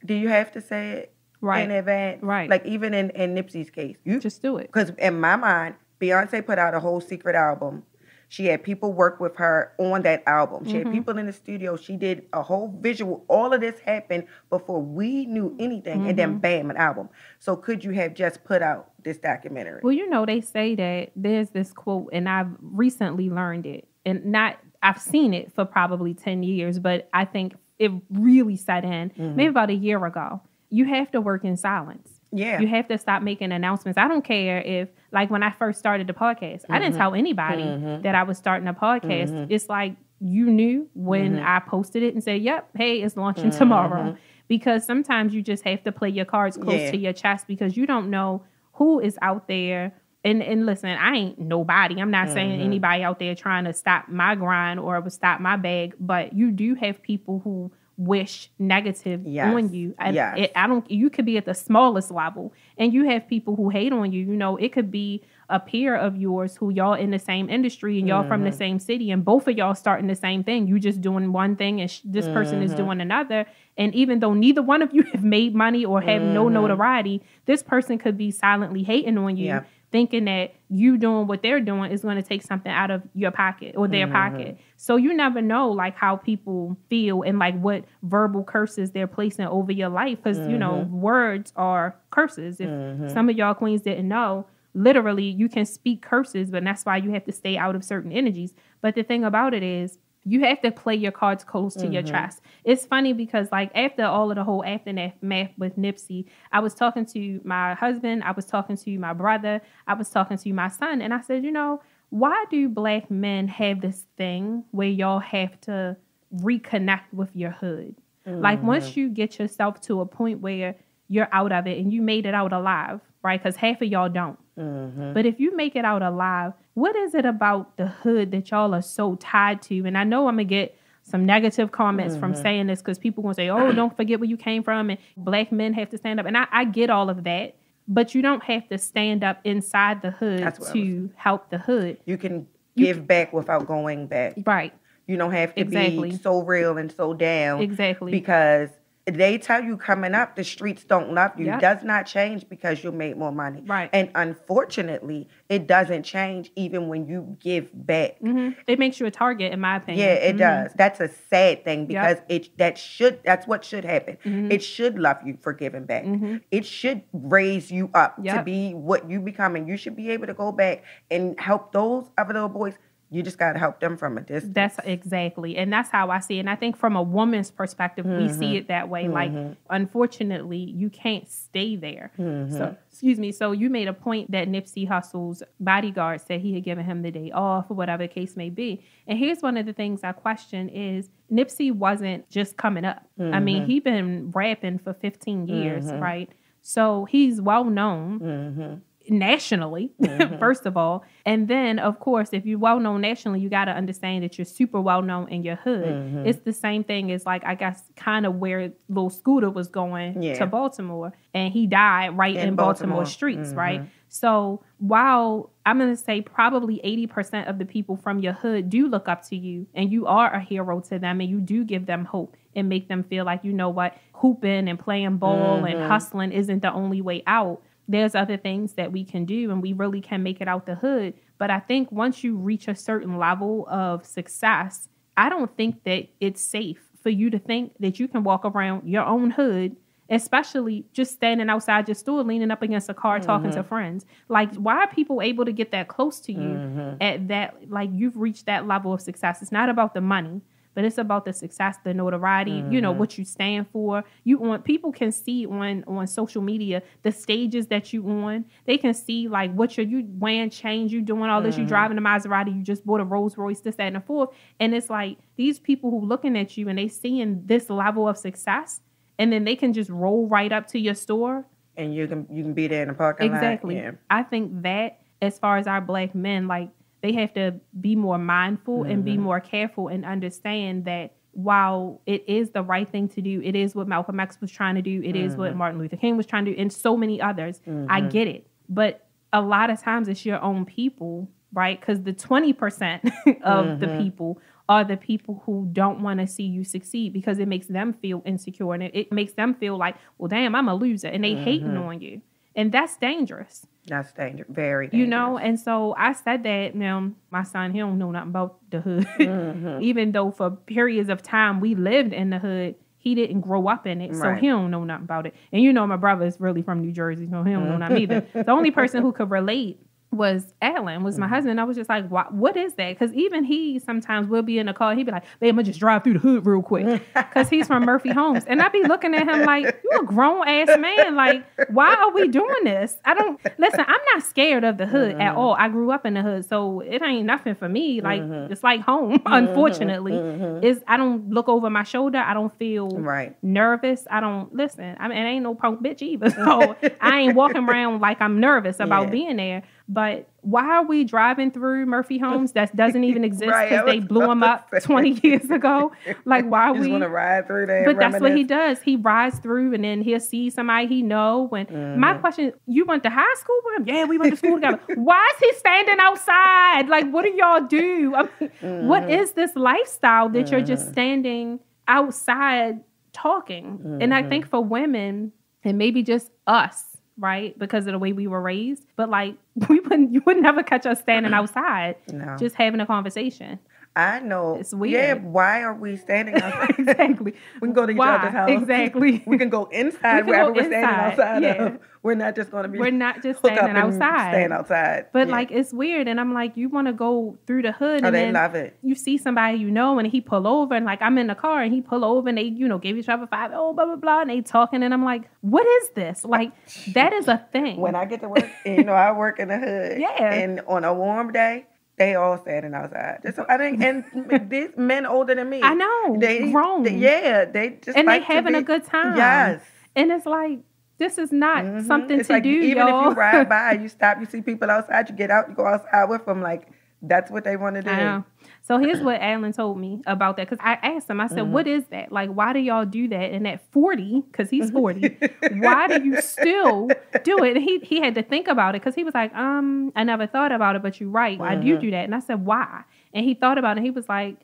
do you have to say it right. in advance? Right. Like, even in, in Nipsey's case. You, just do it. Because in my mind, Beyonce put out a whole secret album. She had people work with her on that album. She mm-hmm. had people in the studio. She did a whole visual. All of this happened before we knew anything. Mm-hmm. And then, bam, an album. So could you have just put out this documentary? Well, you know, they say that there's this quote, and I've recently learned it. And not, I've seen it for probably ten years, but I think it really set in mm-hmm. maybe about a year ago. You have to work in silence. Yeah. You have to stop making announcements. I don't care if, like, when I first started the podcast, mm-hmm. I didn't tell anybody mm-hmm. that I was starting a podcast. Mm-hmm. It's like, you knew when mm-hmm. I posted it and said, yep, hey, it's launching mm-hmm. tomorrow. Because sometimes you just have to play your cards close yeah. to your chest because you don't know who is out there. And and listen, I ain't nobody. I'm not mm-hmm. saying anybody out there trying to stop my grind or stop my bag, but you do have people who wish negative yes. on you. I, yes. it, I don't. You could be at the smallest level, and you have people who hate on you. You know, it could be a peer of yours who y'all in the same industry and y'all mm-hmm. from the same city, and both of y'all starting the same thing. You just doing one thing, and sh- this mm-hmm. person is doing another. And even though neither one of you have made money or have mm-hmm. no notoriety, this person could be silently hating on you. Yep. Thinking that you doing what they're doing is going to take something out of your pocket or their mm-hmm. pocket. So you never know, like, how people feel and, like, what verbal curses they're placing over your life. Because, mm-hmm. you know, words are curses. If mm-hmm. some of y'all queens didn't know, literally, you can speak curses, but that's why you have to stay out of certain energies. But the thing about it is, you have to play your cards close to mm-hmm. your chest. It's funny because, like, after all of the whole aftermath with Nipsey, I was talking to my husband, I was talking to my brother, I was talking to my son, and I said, you know, why do Black men have this thing where y'all have to reconnect with your hood? Mm-hmm. Like, once you get yourself to a point where you're out of it and you made it out alive, right? Because half of y'all don't. Mm-hmm. But if you make it out alive, what is it about the hood that y'all are so tied to? And I know I'm going to get some negative comments mm-hmm. from saying this because people going to say, oh, don't forget where you came from and Black men have to stand up. And I, I get all of that, but you don't have to stand up inside the hood to help the hood. You can you give can, back without going back. Right. You don't have to exactly. be so real and so down. Exactly. Because they tell you coming up, the streets don't love you. Yep. It does not change because you made more money. Right. And unfortunately, it doesn't change even when you give back. Mm-hmm. It makes you a target, in my opinion. Yeah, it mm-hmm. does. That's a sad thing because yep. it that should that's what should happen. Mm-hmm. It should love you for giving back. Mm-hmm. It should raise you up yep. to be what you become. And you should be able to go back and help those other little boys. You just got to help them from a distance. That's exactly. And that's how I see it. And I think from a woman's perspective, mm-hmm. we see it that way. Mm-hmm. Like, unfortunately, you can't stay there. Mm-hmm. So, excuse me. So you made a point that Nipsey Hussle's bodyguard said he had given him the day off or whatever the case may be. And here's one of the things I question is Nipsey wasn't just coming up. Mm-hmm. I mean, he been rapping for fifteen years, mm-hmm. right? So he's well known. Mm-hmm. nationally, mm-hmm. first of all. And then, of course, if you're well-known nationally, you got to understand that you're super well-known in your hood. Mm-hmm. It's the same thing as, like, I guess, kind of where Lil Scooter was going yeah. to Baltimore. And he died right in, in Baltimore. Baltimore streets, mm-hmm. right? So while I'm going to say probably eighty percent of the people from your hood do look up to you and you are a hero to them and you do give them hope and make them feel like, you know what, hooping and playing ball mm-hmm. and hustling isn't the only way out. There's other things that we can do and we really can make it out the hood. But I think once you reach a certain level of success, I don't think that it's safe for you to think that you can walk around your own hood, especially just standing outside your store, leaning up against a car, mm-hmm. talking to friends. Like, why are people able to get that close to you mm-hmm. at that, like, you've reached that level of success? It's not about the money, but it's about the success, the notoriety, mm-hmm. you know, what you stand for. You on people can see on on social media the stages that you on. They can see like what you're you wearing chains, you doing all this, mm-hmm. you driving a Maserati, you just bought a Rolls Royce, this, that, and the fourth. And it's like these people who looking at you and they seeing this level of success, and then they can just roll right up to your store. And you can you can be there in the parking lot. Exactly. Yeah. I think that as far as our Black men, like, they have to be more mindful mm-hmm. and be more careful and understand that while it is the right thing to do, it is what Malcolm X was trying to do, it mm-hmm. is what Martin Luther King was trying to do, and so many others. Mm-hmm. I get it. But a lot of times it's your own people, right? Because the twenty percent of mm-hmm. the people are the people who don't want to see you succeed because it makes them feel insecure. And it, it makes them feel like, well, damn, I'm a loser. And they mm-hmm. hating on you. And that's dangerous. That's dangerous. Very dangerous. You know, and so I said that. Now, my son, he don't know nothing about the hood. Mm-hmm. Even though for periods of time we lived in the hood, he didn't grow up in it. Right. So he don't know nothing about it. And you know, my brother is really from New Jersey, so he don't know nothing either. The only person who could relate was Alan, was my mm-hmm. husband. I was just like, what, what is that? Because even he sometimes will be in a car. He'd be like, babe, I'm going to just drive through the hood real quick. Because he's from Murphy Homes. And I'd be looking at him like, you a grown-ass man. Like, why are we doing this? I don't, listen, I'm not scared of the hood mm-hmm. at all. I grew up in the hood, so it ain't nothing for me. Like, mm-hmm. it's like home, unfortunately. Mm-hmm. It's, I don't look over my shoulder. I don't feel right. nervous. I don't, listen, I mean, it ain't no punk bitch either. So I ain't walking around like I'm nervous about yeah. being there. But why are we driving through Murphy Homes that doesn't even exist because right, they blew him up twenty years ago? Like, why are we? Just want to ride through there. But that's what he does. He rides through and then he'll see somebody he know. And mm. my question is, you went to high school with him? Yeah, we went to school together. Why is he standing outside? Like, what do y'all do? I mean, mm. what is this lifestyle that mm. you're just standing outside talking? Mm. And I think for women, and maybe just us, right, because of the way we were raised, but like we wouldn't, you would never catch us standing outside, no. just having a conversation. I know, it's weird. Yeah, why are we standing outside? Exactly. We can go to each why? Other's house. Exactly. We can go inside we wherever go we're inside. Standing outside yeah. of. We're not just going to be. We're not just standing outside. Stand outside. But yeah. like it's weird, and I'm like, you want to go through the hood, oh, and they then love it. You see somebody you know, and he pull over, and like I'm in the car, and he pull over, and they you know gave each other five, oh blah blah blah, and they talking, and I'm like, what is this? Like that is a thing. When I get to work, you know, I work in the hood. Yeah. And on a warm day, they all standing outside. Just, I think, and these men older than me. I know. They grown. They, yeah, they just and like they having be, a good time. Yes. And it's like, this is not mm-hmm. something it's to like, do, even y'all. If you ride by, you stop, you see people outside, you get out, you go outside with them. Like, that's what they want to do. I know. So here's what Alan told me about that. Because I asked him, I said, mm-hmm. what is that? Like, why do y'all do that? And at forty, because he's forty, why do you still do it? And he, he had to think about it because he was like, um, I never thought about it, but you're right. Why mm-hmm. do you do that? And I said, why? And he thought about it. And he was like,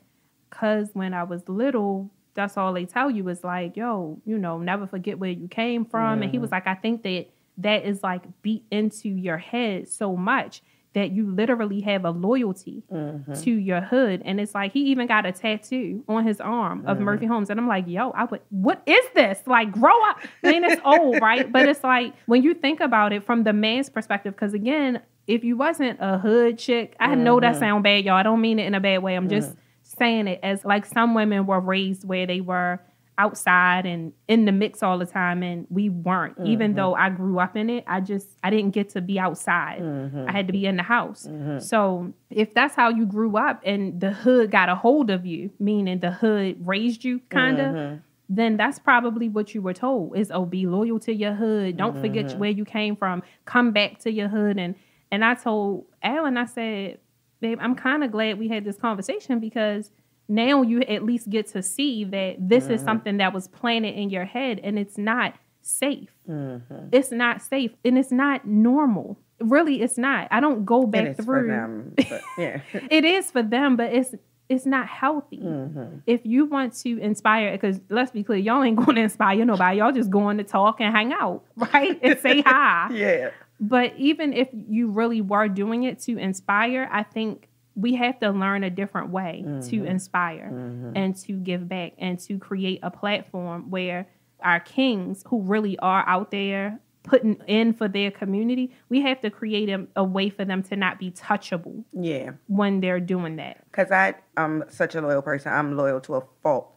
because when I was little, that's all they tell you is like, yo, you know, never forget where you came from. Mm-hmm. And he was like, I think that that is like beat into your head so much that you literally have a loyalty mm-hmm. to your hood. And it's like, he even got a tattoo on his arm mm-hmm. of Murphy Homes. And I'm like, yo, I would, what is this? Like, grow up. I mean, it's old, right? But it's like, when you think about it from the man's perspective, because again, if you wasn't a hood chick, I mm-hmm. know that sound bad, y'all. I don't mean it in a bad way. I'm just mm-hmm. saying it as like some women were raised where they were outside and in the mix all the time, and we weren't. Mm-hmm. Even though I grew up in it, I just, I didn't get to be outside. Mm-hmm. I had to be in the house. Mm-hmm. So if that's how you grew up and the hood got a hold of you, meaning the hood raised you kind of, mm-hmm. then that's probably what you were told is, oh, be loyal to your hood. Don't mm-hmm. forget where you came from. Come back to your hood. And and I told Alan, I said, babe, I'm kind of glad we had this conversation because now you at least get to see that this mm-hmm. is something that was planted in your head and it's not safe. Mm-hmm. It's not safe. And it's not normal. Really, it's not. I don't go back it is through. For them, but yeah. It is for them, but it's it's not healthy. Mm-hmm. If you want to inspire, because let's be clear, y'all ain't going to inspire nobody. Y'all just going to talk and hang out, right? And say hi. Yeah. But even if you really were doing it to inspire, I think we have to learn a different way mm-hmm. to inspire mm-hmm. and to give back and to create a platform where our kings, who really are out there putting in for their community, we have to create a, a way for them to not be touchable. Yeah, when they're doing that. Because I, I'm such a loyal person. I'm loyal to a fault.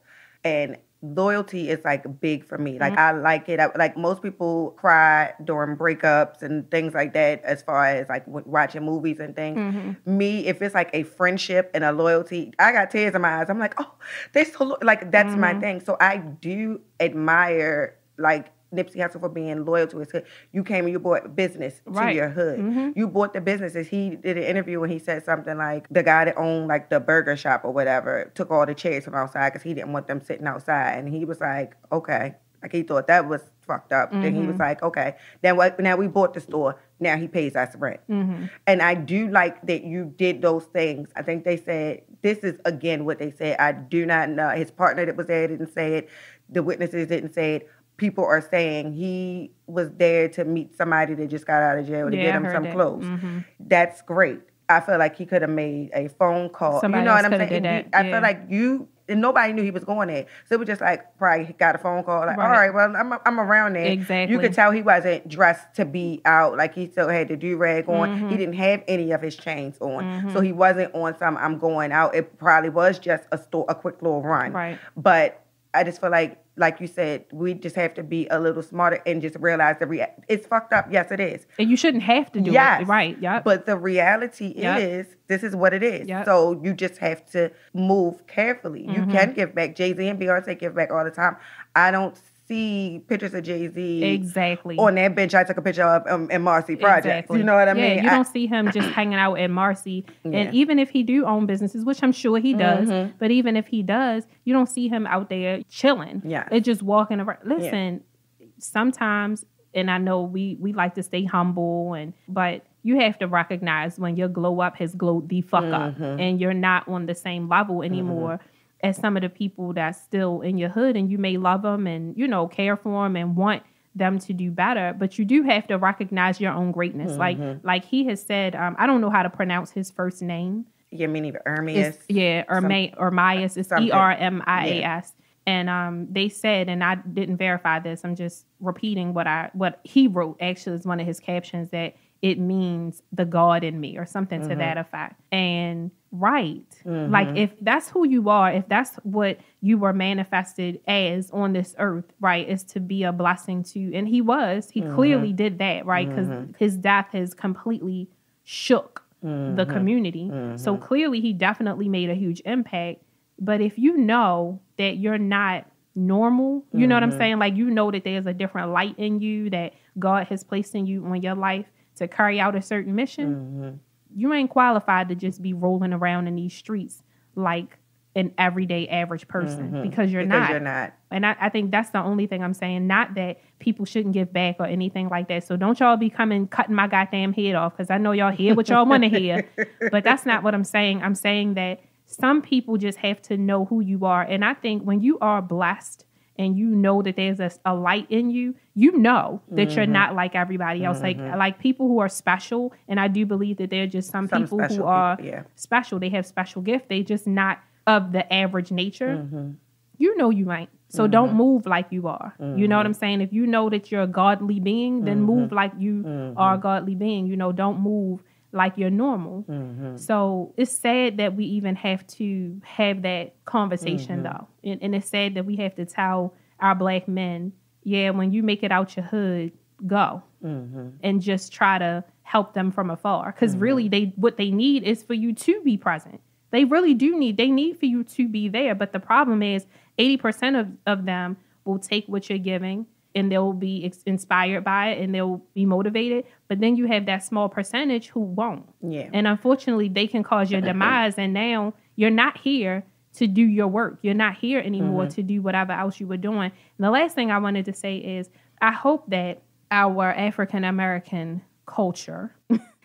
And loyalty is like big for me. Like mm-hmm. I like it. I, like most people cry during breakups and things like that as far as like w- watching movies and things. Mm-hmm. Me, if it's like a friendship and a loyalty, I got tears in my eyes. I'm like, oh, they're so lo-. Like that's mm-hmm. my thing. So I do admire like Nipsey Hussle for being loyal to his hood. You came and you bought business right. to your hood. Mm-hmm. You bought the businesses. He did an interview and he said something like the guy that owned like the burger shop or whatever took all the chairs from outside because he didn't want them sitting outside. And he was like, okay. Like he thought that was fucked up. Mm-hmm. Then he was like, okay. Then what? Now we bought the store. Now he pays us rent. Mm-hmm. And I do like that you did those things. I think they said, this is again what they said. I do not know. His partner that was there didn't say it. The witnesses didn't say it. People are saying he was there to meet somebody that just got out of jail to yeah, get him some that. clothes. Mm-hmm. That's great. I feel like he could have made a phone call. Somebody you know what I'm saying? Yeah. I feel like you, and nobody knew he was going there. So it was just like, probably got a phone call. Like, right. all right, well, I'm I'm around there. Exactly. You could tell he wasn't dressed to be out. Like he still had the do-rag on. Mm-hmm. He didn't have any of his chains on. Mm-hmm. So he wasn't on some, I'm going out. It probably was just a store, a quick little run. Right. But I just feel like, like you said, we just have to be a little smarter and just realize that rea- it's fucked up. Yes, it is. And you shouldn't have to do yes. it. Right. Yep. But the reality yep. is, this is what it is. Yep. So you just have to move carefully. Mm-hmm. You can give back. Jay-Z and Beyonce give back all the time. I don't see pictures of Jay-Z exactly on that bench I took a picture of um, in Marcy Project. Exactly. You know what I yeah, mean? You I, don't see him just hanging out at Marcy. Yeah. And even if he do own businesses, which I'm sure he does, mm-hmm. but even if he does, you don't see him out there chilling. Yeah. It's just walking around. Listen, yeah. sometimes, and I know we, we like to stay humble, and but you have to recognize when your glow up has glowed the fuck mm-hmm. up and you're not on the same level anymore. Mm-hmm. As some of the people that's still in your hood, and you may love them and, you know, care for them and want them to do better, but you do have to recognize your own greatness. Mm-hmm. Like, like he has said, um, I don't know how to pronounce his first name. Yeah, meaning Ermias. Yeah, Ermias. Ermias. It's E R M I A S. And um, they said, and I didn't verify this, I'm just repeating what I what he wrote, actually, is one of his captions, that it means the God in me or something mm-hmm. to that effect. And right. Mm-hmm. Like if that's who you are, if that's what you were manifested as on this earth, right, is to be a blessing to you. And he was, he mm-hmm. clearly did that, right? Because mm-hmm. his death has completely shook mm-hmm. the community. Mm-hmm. So clearly he definitely made a huge impact. But if you know that you're not normal, you mm-hmm. know what I'm saying? Like, you know that there's a different light in you that God has placed in you on your life to carry out a certain mission, mm-hmm. you ain't qualified to just be rolling around in these streets like an everyday average person mm-hmm. because you're because not. You're not. And I, I think that's the only thing I'm saying. Not that people shouldn't give back or anything like that. So don't y'all be coming cutting my goddamn head off, because I know y'all hear what y'all want to hear. But that's not what I'm saying. I'm saying that some people just have to know who you are. And I think when you are blessed and you know that there's a, a light in you, you know that mm-hmm. you're not like everybody else. Mm-hmm. Like like people who are special, and I do believe that there are just some, some people who are people, yeah. special. They have special gifts. They just not of the average nature. Mm-hmm. You know you ain't. So mm-hmm. don't move like you are. Mm-hmm. You know what I'm saying? If you know that you're a godly being, then mm-hmm. move like you mm-hmm. are a godly being. You know, don't move like you're normal. Mm-hmm. So it's sad that we even have to have that conversation mm-hmm. though. And, and it's sad that we have to tell our black men, yeah, when you make it out your hood, go mm-hmm. and just try to help them from afar. Because mm-hmm. really they what they need is for you to be present. They really do need, they need for you to be there. But the problem is eighty percent of, of them will take what you're giving and they'll be ex- inspired by it and they'll be motivated. But then you have that small percentage who won't. Yeah. And unfortunately, they can cause your demise. And now you're not here to do your work. You're not here anymore mm-hmm. to do whatever else you were doing. And the last thing I wanted to say is I hope that our African-American culture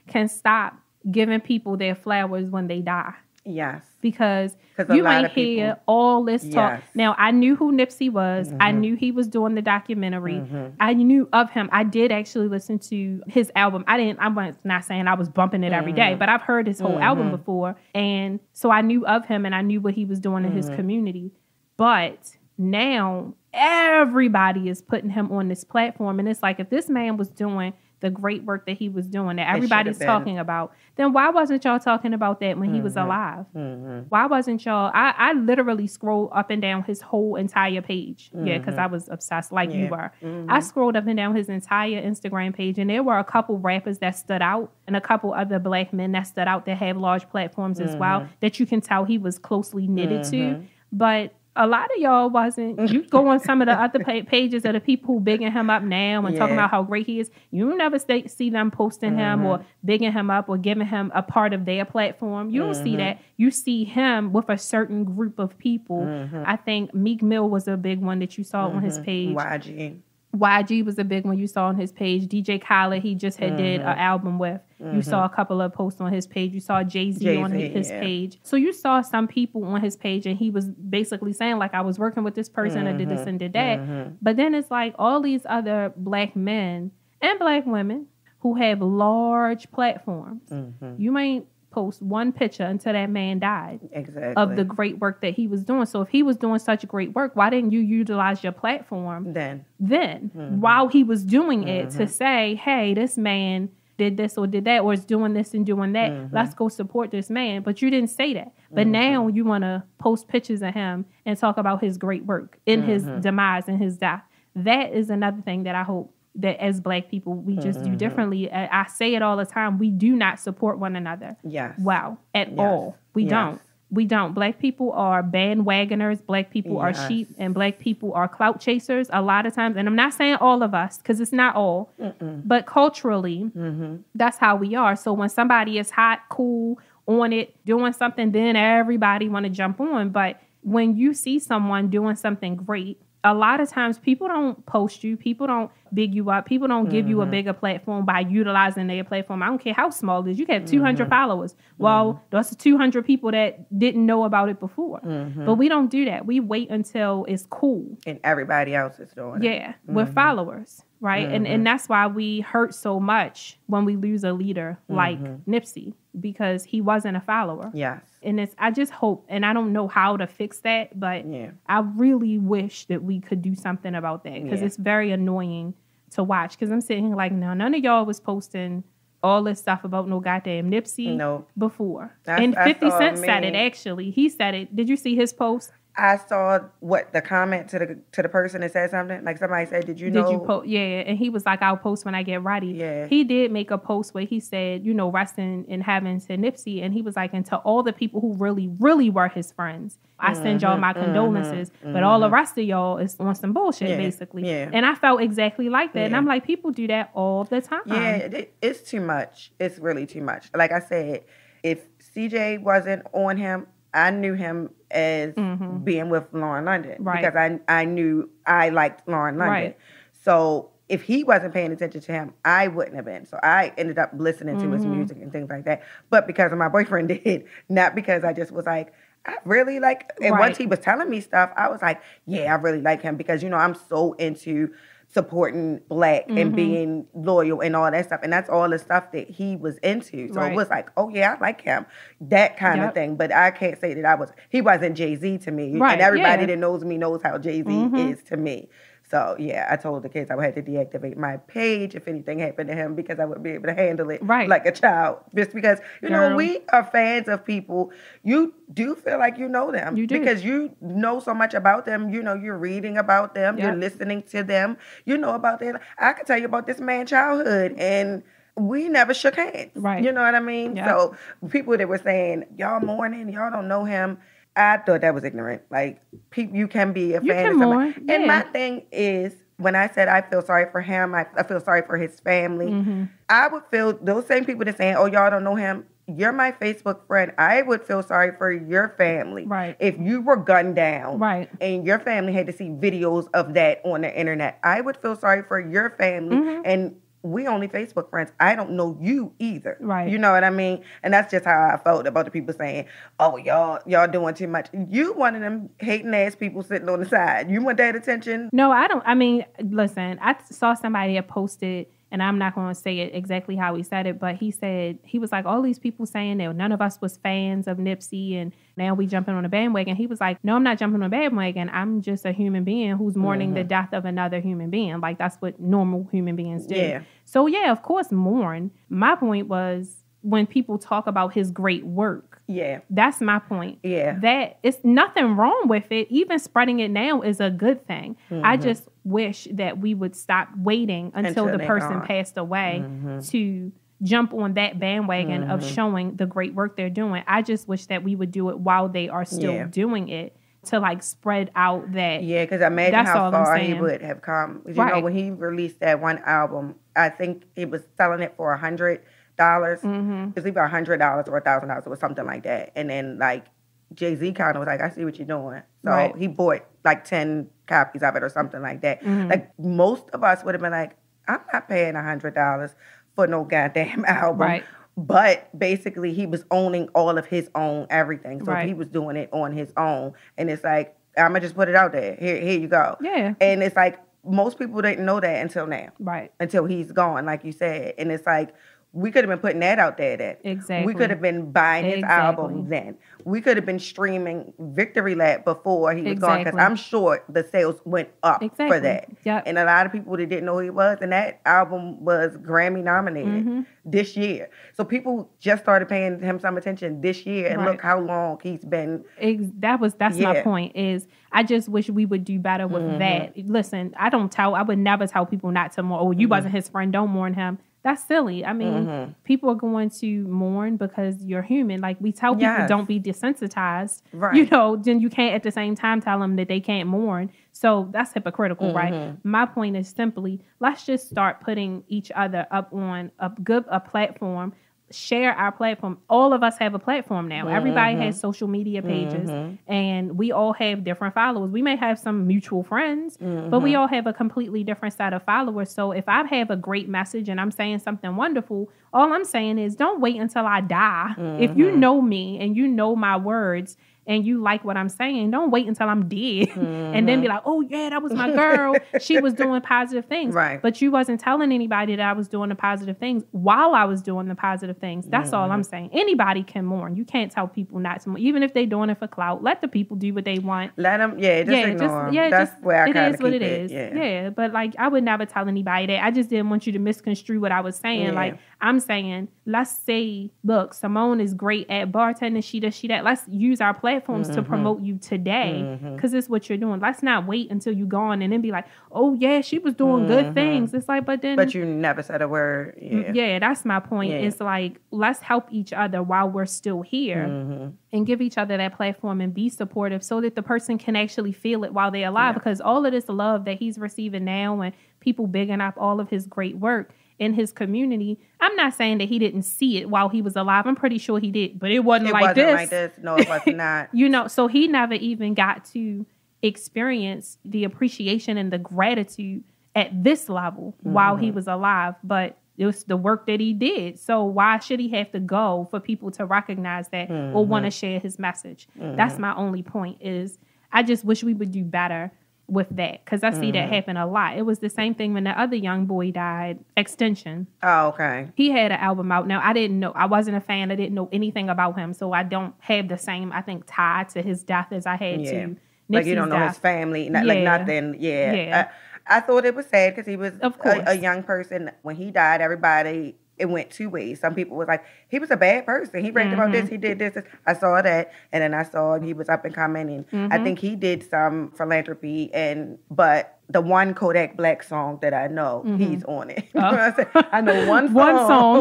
can stop giving people their flowers when they die. Yes. Because you might hear all this talk. Yes. Now, I knew who Nipsey was. Mm-hmm. I knew he was doing the documentary. Mm-hmm. I knew of him. I did actually listen to his album. I didn't, I'm not saying I was bumping it mm-hmm. every day, but I've heard his whole mm-hmm. album before. And so I knew of him and I knew what he was doing mm-hmm. in his community. But now everybody is putting him on this platform. And it's like, if this man was doing the great work that he was doing that everybody's talking about, then why wasn't y'all talking about that when mm-hmm. he was alive? Mm-hmm. Why wasn't y'all? I, I literally scrolled up and down his whole entire page. Mm-hmm. Yeah, because I was obsessed like yeah. you were. Mm-hmm. I scrolled up and down his entire Instagram page, and there were a couple rappers that stood out and a couple other black men that stood out that have large platforms mm-hmm. as well that you can tell he was closely knitted mm-hmm. to. But a lot of y'all wasn't. You go on some of the other pages of the people who bigging him up now and yeah. talking about how great he is. You never stay, see them posting mm-hmm. him or bigging him up or giving him a part of their platform. You mm-hmm. don't see that. You see him with a certain group of people. Mm-hmm. I think Meek Mill was a big one that you saw mm-hmm. on his page. Y G. Y G was a big one you saw on his page. D J Khaled, he just had mm-hmm. did an album with. Mm-hmm. You saw a couple of posts on his page. You saw Jay-Z, Jay-Z on his yeah. page. So you saw some people on his page, and he was basically saying, like, I was working with this person, mm-hmm. I did this and did that. Mm-hmm. But then it's like all these other black men and black women who have large platforms. Mm-hmm. You ain't post one picture until that man died exactly. of the great work that he was doing. So if he was doing such great work, why didn't you utilize your platform then then mm-hmm. while he was doing it mm-hmm. to say, hey, this man did this or did that or is doing this and doing that, mm-hmm. let's go support this man. But you didn't say that. But mm-hmm. now you want to post pictures of him and talk about his great work in mm-hmm. his demise and his death. That is another thing that I hope that as black people, we just mm-hmm. do differently. I, I say it all the time. We do not support one another. Yes. Wow. At yes. all. We yes. don't. We don't. Black people are bandwagoners. Black people yes. are sheep. And black people are clout chasers a lot of times. And I'm not saying all of us, because it's not all. Mm-mm. But culturally, mm-hmm. that's how we are. So when somebody is hot, cool, on it, doing something, then everybody want to jump on. But when you see someone doing something great, a lot of times people don't post you. People don't big you up. People don't give mm-hmm. you a bigger platform by utilizing their platform. I don't care how small it is. You can have two hundred mm-hmm. followers. Well, mm-hmm. that's two hundred people that didn't know about it before. Mm-hmm. But we don't do that. We wait until it's cool. And everybody else is doing it. Yeah. Mm-hmm. We're followers, right? Mm-hmm. And, and that's why we hurt so much when we lose a leader like mm-hmm. Nipsey, because he wasn't a follower. Yes. And it's, I just hope, and I don't know how to fix that, but yeah. I really wish that we could do something about that, because yeah. it's very annoying to watch. Because I'm sitting here like, no, none of y'all was posting all this stuff about no goddamn Nipsey no. before. I, and fifty Cent said it, actually. He said it. Did you see his post? I saw what the comment to the to the person that said something. Like somebody said, did you know? Did you post? Yeah. And he was like, I'll post when I get ready. Yeah. He did make a post where he said, you know, resting in heaven to Nipsey. And he was like, and to all the people who really, really were his friends, I mm-hmm, send y'all my mm-hmm, condolences. Mm-hmm. But all the rest of y'all is on some bullshit, yeah, basically. Yeah. And I felt exactly like that. Yeah. And I'm like, people do that all the time. Yeah, it's too much. It's really too much. Like I said, if C J wasn't on him, I knew him as mm-hmm. being with Lauren London right. because I I knew I liked Lauren London. Right. So if he wasn't paying attention to him, I wouldn't have been. So I ended up listening mm-hmm. to his music and things like that. But because of my boyfriend did, not because I just was like, I really like. And right. once he was telling me stuff, I was like, yeah, I really like him, because, you know, I'm so into supporting black mm-hmm. and being loyal and all that stuff. And that's all the stuff that he was into. So right. it was like, oh yeah, I like him. That kind yep. of thing. But I can't say that I was, he wasn't Jay-Z to me. Right. And everybody yeah. that knows me knows how Jay-Z mm-hmm. is to me. So yeah, I told the kids I would have to deactivate my page if anything happened to him, because I wouldn't be able to handle it right. like a child. Just because, you Girl. know, we are fans of people. You do feel like you know them. You do. Because you know so much about them. You know, you're reading about them. Yep. You're listening to them. You know about them. I could tell you about this man's childhood, and we never shook hands. Right. You know what I mean? Yep. So people that were saying, y'all mourning, y'all don't know him. I thought that was ignorant. Like, pe- you can be a fan you can of somebody. More. Yeah. And my thing is, when I said I feel sorry for him, I, I feel sorry for his family. Mm-hmm. I would feel those same people that saying, "Oh, y'all don't know him." You're my Facebook friend. I would feel sorry for your family. Right. If you were gunned down. Right. And your family had to see videos of that on the internet. I would feel sorry for your family. Mm-hmm. And we only Facebook friends. I don't know you either. Right. You know what I mean? And that's just how I felt about the people saying, "Oh, y'all, y'all doing too much." You one of them hating ass people sitting on the side. You want that attention? No, I don't. I mean, listen, I saw somebody that posted, and I'm not going to say it exactly how he said it, but he said, he was like, all these people saying that none of us was fans of Nipsey and now we jumping on a bandwagon. He was like, no, I'm not jumping on a bandwagon. I'm just a human being who's mourning mm-hmm. the death of another human being. Like, that's what normal human beings do. Yeah. So, yeah, of course, mourn. My point was when people talk about his great work. Yeah. That's my point. Yeah. That it's nothing wrong with it. Even spreading it now is a good thing. Mm-hmm. I just... wish that we would stop waiting until, until the person gone. passed away mm-hmm. to jump on that bandwagon mm-hmm. of showing the great work they're doing. I just wish that we would do it while they are still yeah. doing it, to like spread out that. Yeah, because imagine that's how far he would have come. You right. know, when he released that one album, I think he was selling it for a hundred dollars. Mm-hmm. It was either a hundred dollars or a thousand dollars or something like that. And then like Jay-Z kind of was like, "I see what you're doing." So right. he bought like ten copies of it or something like that. Mm-hmm. Like, most of us would have been like, I'm not paying one hundred dollars for no goddamn album. Right. But basically, he was owning all of his own everything. So right. he was doing it on his own. And it's like, I'm going to just put it out there. Here, here you go. Yeah. And it's like, most people didn't know that until now. Right. Until he's gone, like you said. And it's like, we could have been putting that out there then. Exactly. We could have been buying his exactly. album then. We could have been streaming Victory Lap before he was exactly. gone, because I'm sure the sales went up exactly. for that. Yep. And a lot of people that didn't know who he was, and that album was Grammy nominated mm-hmm. this year. So people just started paying him some attention this year, and right. look how long he's been. Ex- that was That's yeah. my point is, I just wish we would do better with mm-hmm. that. Listen, I don't tell, I would never tell people not to mourn. Oh, you mm-hmm. wasn't his friend, don't mourn him. That's silly. I mean, mm-hmm. people are going to mourn because you're human. Like, we tell people, yes. don't be desensitized. Right. You know, then you can't at the same time tell them that they can't mourn. So that's hypocritical, mm-hmm. right? My point is simply, let's just start putting each other up on a good a platform. Share our platform. All of us have a platform now. Mm-hmm. Everybody has social media pages, mm-hmm. and we all have different followers. We may have some mutual friends, mm-hmm. but we all have a completely different set of followers. So if I have a great message and I'm saying something wonderful, all I'm saying is, don't wait until I die. Mm-hmm. If you know me and you know my words and you like what I'm saying, don't wait until I'm dead mm-hmm. and then be like, oh yeah, that was my girl. She was doing positive things. Right. But you wasn't telling anybody that I was doing the positive things while I was doing the positive things. That's mm-hmm. all I'm saying. Anybody can mourn. You can't tell people not to mourn. Even if they're doing it for clout, let the people do what they want. Let them, yeah, just yeah, ignore just, them. Yeah, That's just, where I kind of keep it. It is what it is. Yeah. yeah, but like, I would never tell anybody that. I just didn't want you to misconstrue what I was saying. Yeah. Like, I'm saying, let's say, look, Simone is great at bartending. She does, she that. Let's use our platform. Platforms mm-hmm. to promote you today, because mm-hmm. it's what you're doing. Let's not wait until you're gone and then be like, oh yeah, she was doing mm-hmm. good things. It's like, but then but you never said a word. Yeah, yeah that's my point. Yeah. It's like, let's help each other while we're still here mm-hmm. and give each other that platform and be supportive so that the person can actually feel it while they're alive. Yeah. Because all of this love that he's receiving now and people bigging up all of his great work in his community, I'm not saying that he didn't see it while he was alive. I'm pretty sure he did, but it wasn't, it like, wasn't this. like this. No, it was not. You know, so he never even got to experience the appreciation and the gratitude at this level mm-hmm. while he was alive, but it was the work that he did. So why should he have to go for people to recognize that mm-hmm. or want to share his message? Mm-hmm. That's my only point is, I just wish we would do better with that, because I see mm. that happen a lot. It was the same thing when the other young boy died, Extension. Oh, okay. He had an album out. Now, I didn't know. I wasn't a fan. I didn't know anything about him, so I don't have the same, I think, tie to his death as I had yeah. to Nipsey's Like, you don't know death. His family, not, yeah. like nothing. Yeah. yeah. I, I thought it was sad, because he was of a, a young person. When he died, everybody it went two ways. Some people was like, he was a bad person. He rapped mm-hmm. about this. He did this, this. I saw that. And then I saw he was up and coming. And mm-hmm. I think he did some philanthropy. And But the one Kodak Black song that I know, mm-hmm. he's on it. Oh. You know what I'm saying? I know one song. one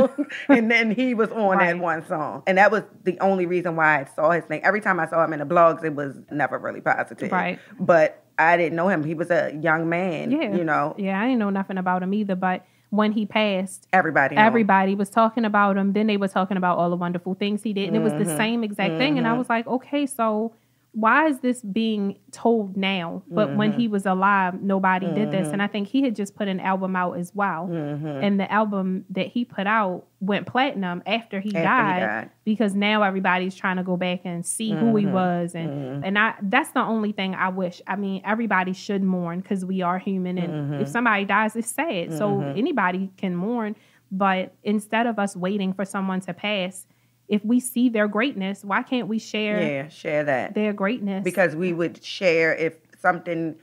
song. And then he was on right. that one song. And that was the only reason why I saw his name. Every time I saw him in the blogs, it was never really positive. Right. But I didn't know him. He was a young man, yeah. you know. Yeah, I didn't know nothing about him either, but... when he passed, everybody knew. everybody was talking about him. Then they were talking about all the wonderful things he did. And mm-hmm. it was the same exact mm-hmm. thing. And I was like, okay, so why is this being told now? But mm-hmm. when he was alive, nobody mm-hmm. did this. And I think he had just put an album out as well. Mm-hmm. And the album that he put out went platinum after he, after died, he died because now everybody's trying to go back and see mm-hmm. who he was. And mm-hmm. and I that's the only thing I wish. I mean, everybody should mourn because we are human. And mm-hmm. if somebody dies, it's sad. Mm-hmm. So anybody can mourn. But instead of us waiting for someone to pass, if we see their greatness, why can't we share? Yeah, share that their greatness, because we would share if something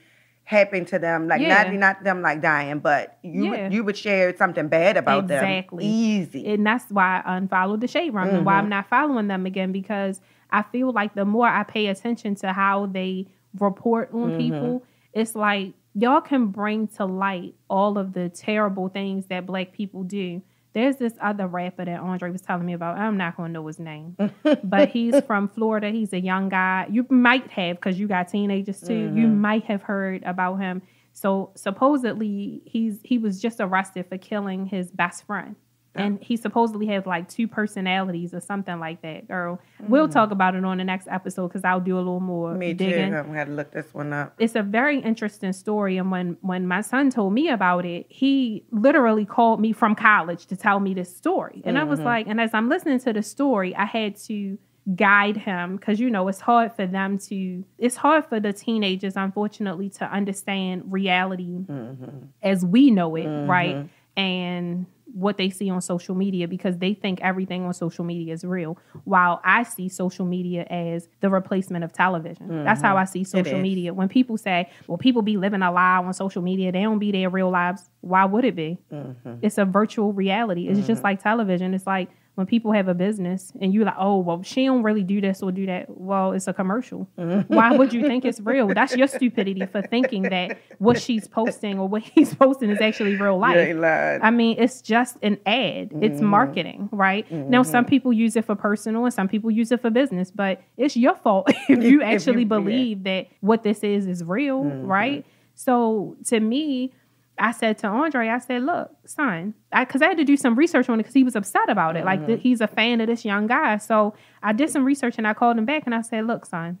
happened to them, like yeah. not not them like dying, but you yeah. would, you would share something bad about exactly. them. Exactly, easy, and that's why I unfollowed the Shade Room mm-hmm. and why I'm not following them again, because I feel like the more I pay attention to how they report on mm-hmm. people, it's like y'all can bring to light all of the terrible things that Black people do. There's this other rapper that Andre was telling me about. I'm not going to know his name. But he's from Florida. He's a young guy. You might have, because you got teenagers too. Mm-hmm. You might have heard about him. So supposedly, he's he was just arrested for killing his best friend. Yeah. And he supposedly has like two personalities or something like that, girl. Mm-hmm. We'll talk about it on the next episode because I'll do a little more me digging. Me too. I'm going to look this one up. It's a very interesting story. And when, when my son told me about it, he literally called me from college to tell me this story. And mm-hmm. I was like, and as I'm listening to the story, I had to guide him because, you know, it's hard for them to, it's hard for the teenagers, unfortunately, to understand reality mm-hmm. as we know it, mm-hmm. right? And what they see on social media, because they think everything on social media is real, while I see social media as the replacement of television. Mm-hmm. That's how I see social media. When people say, well, people be living a lie on social media, they don't be their real lives. Why would it be? Mm-hmm. It's a virtual reality. It's mm-hmm. just like television. It's like when people have a business and you're like, oh, well, she don't really do this or do that. Well, it's a commercial. Mm-hmm. Why would you think it's real? That's your stupidity for thinking that what she's posting or what he's posting is actually real life. I mean, it's just an ad. Mm-hmm. It's marketing, right? Mm-hmm. Now, some people use it for personal and some people use it for business, but it's your fault if you actually if you, believe yeah. that what this is is real, mm-hmm. right? So to me, I said to Andre, I said, look, son, because I, I had to do some research on it because he was upset about it. Mm-hmm. Like, the, he's a fan of this young guy. So I did some research and I called him back and I said, look, son,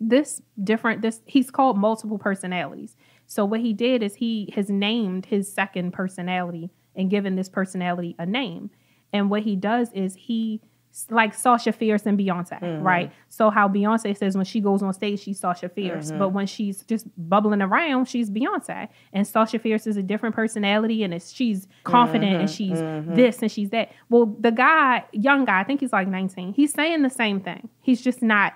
this different, this he's called multiple personalities. So what he did is he has named his second personality and given this personality a name. And what he does is he, like Sasha Fierce and Beyonce, mm-hmm. right? So how Beyonce says when she goes on stage, she's Sasha Fierce. Mm-hmm. But when she's just bubbling around, she's Beyonce. And Sasha Fierce is a different personality and it's, she's confident mm-hmm. and she's mm-hmm. this and she's that. Well, the guy, young guy, I think he's like nineteen, he's saying the same thing. He's just not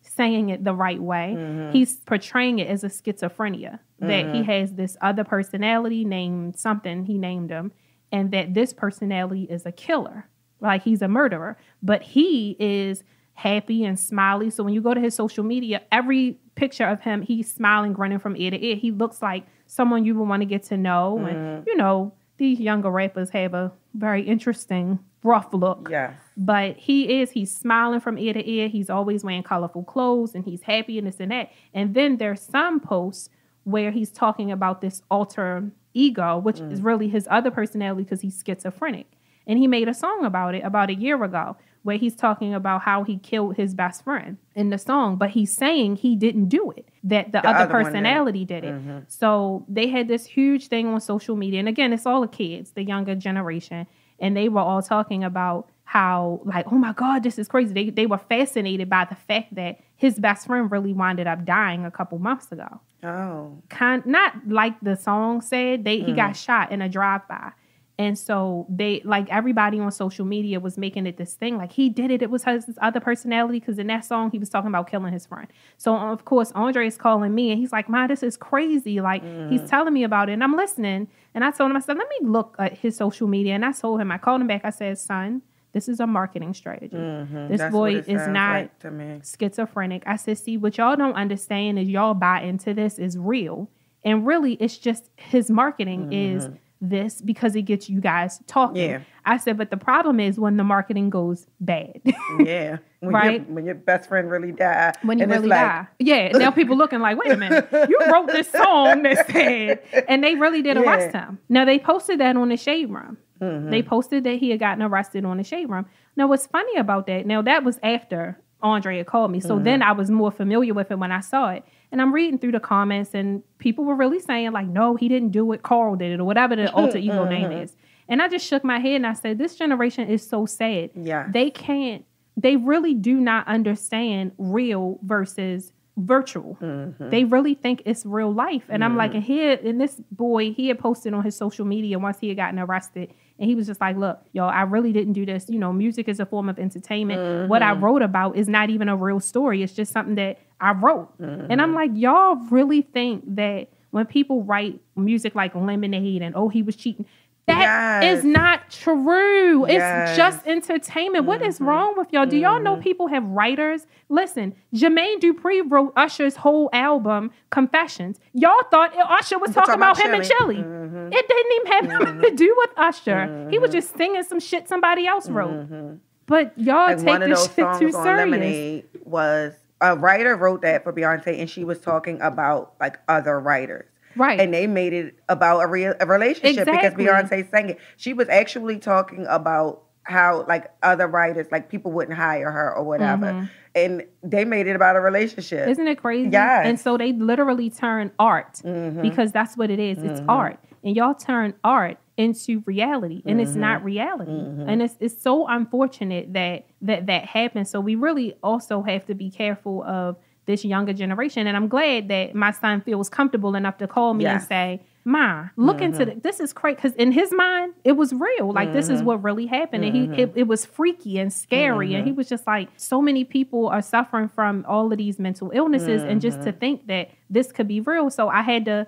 saying it the right way. Mm-hmm. He's portraying it as a schizophrenia, that mm-hmm. he has this other personality named something, he named him, and that this personality is a killer. Like, he's a murderer, but he is happy and smiley. So when you go to his social media, every picture of him, he's smiling, grinning from ear to ear. He looks like someone you would want to get to know. Mm-hmm. And, you know, these younger rappers have a very interesting, rough look. Yeah. But he is, he's smiling from ear to ear. He's always wearing colorful clothes and he's happy and this and that. And then there's some posts where he's talking about this alter ego, which mm. is really his other personality because he's schizophrenic. And he made a song about it about a year ago where he's talking about how he killed his best friend in the song. But he's saying he didn't do it, that the, the other, other personality did, did it. Mm-hmm. So they had this huge thing on social media. And again, it's all the kids, the younger generation. And they were all talking about how, like, oh, my God, this is crazy. They, they were fascinated by the fact that his best friend really winded up dying a couple months ago. Oh. Kind, not like the song said. They mm. He got shot in a drive-by. And so they, like, everybody on social media was making it this thing. Like, he did it. It was his, his other personality, because in that song, he was talking about killing his friend. So, of course, Andre's calling me and he's like, Ma, this is crazy. Like, mm. he's telling me about it and I'm listening. And I told him, I said, let me look at his social media. And I told him, I called him back. I said, son, this is a marketing strategy. Mm-hmm. This That's boy is not like schizophrenic. I said, see, what y'all don't understand is y'all buy into this is real. And really, it's just his marketing mm-hmm. is this because it gets you guys talking. Yeah. I said, but the problem is when the marketing goes bad. yeah. When right? Your, when your best friend really died. When you really like... die. Yeah. Now people looking like, wait a minute, you wrote this song that said, and they really did yeah. arrest him. Now they posted that on the Shade Room. Mm-hmm. They posted that he had gotten arrested on the Shade Room. Now what's funny about that, now that was after Andre had called me. So mm-hmm. then I was more familiar with it when I saw it. And I'm reading through the comments and people were really saying like, no, he didn't do it. Carl did it, or whatever the alter ego mm-hmm. name is. And I just shook my head and I said, this generation is so sad. Yeah. They can't, they really do not understand real versus virtual. Mm-hmm. They really think it's real life. And mm-hmm. I'm like, and here, and this boy, he had posted on his social media once he had gotten arrested. And he was just like, look, y'all, I really didn't do this. You know, music is a form of entertainment. Mm-hmm. What I wrote about is not even a real story. It's just something that I wrote. Mm-hmm. And I'm like, y'all really think that when people write music like Lemonade and, oh, he was cheating, that yes. is not true. Yes. It's just entertainment. Mm-hmm. What is wrong with y'all? Mm-hmm. Do y'all know people have writers? Listen, Jermaine Dupri wrote Usher's whole album, Confessions. Y'all thought Usher was talking, talking about, about him and Chili. Mm-hmm. It didn't even have mm-hmm. nothing to do with Usher. Mm-hmm. He was just singing some shit somebody else wrote. Mm-hmm. But y'all like take one of this those shit songs too on serious. Lemonade was a writer wrote that for Beyonce, and she was talking about like other writers. Right. And they made it about a, re- a relationship exactly. because Beyonce sang it. She was actually talking about how, like, other writers, like, people wouldn't hire her or whatever. Mm-hmm. And they made it about a relationship. Isn't it crazy? Yeah. And so they literally turn art mm-hmm. because that's what it is. Mm-hmm. It's art. And y'all turn art into reality. And mm-hmm. it's not reality. Mm-hmm. And it's it's so unfortunate that, that that happens. So we really also have to be careful of this younger generation. And I'm glad that my son feels comfortable enough to call me yes. and say, Ma, look mm-hmm. into the, this is crazy. Because in his mind, it was real. Like, mm-hmm. this is what really happened. Mm-hmm. And he, it, it was freaky and scary. Mm-hmm. And he was just like, so many people are suffering from all of these mental illnesses. Mm-hmm. And just to think that this could be real. So I had to,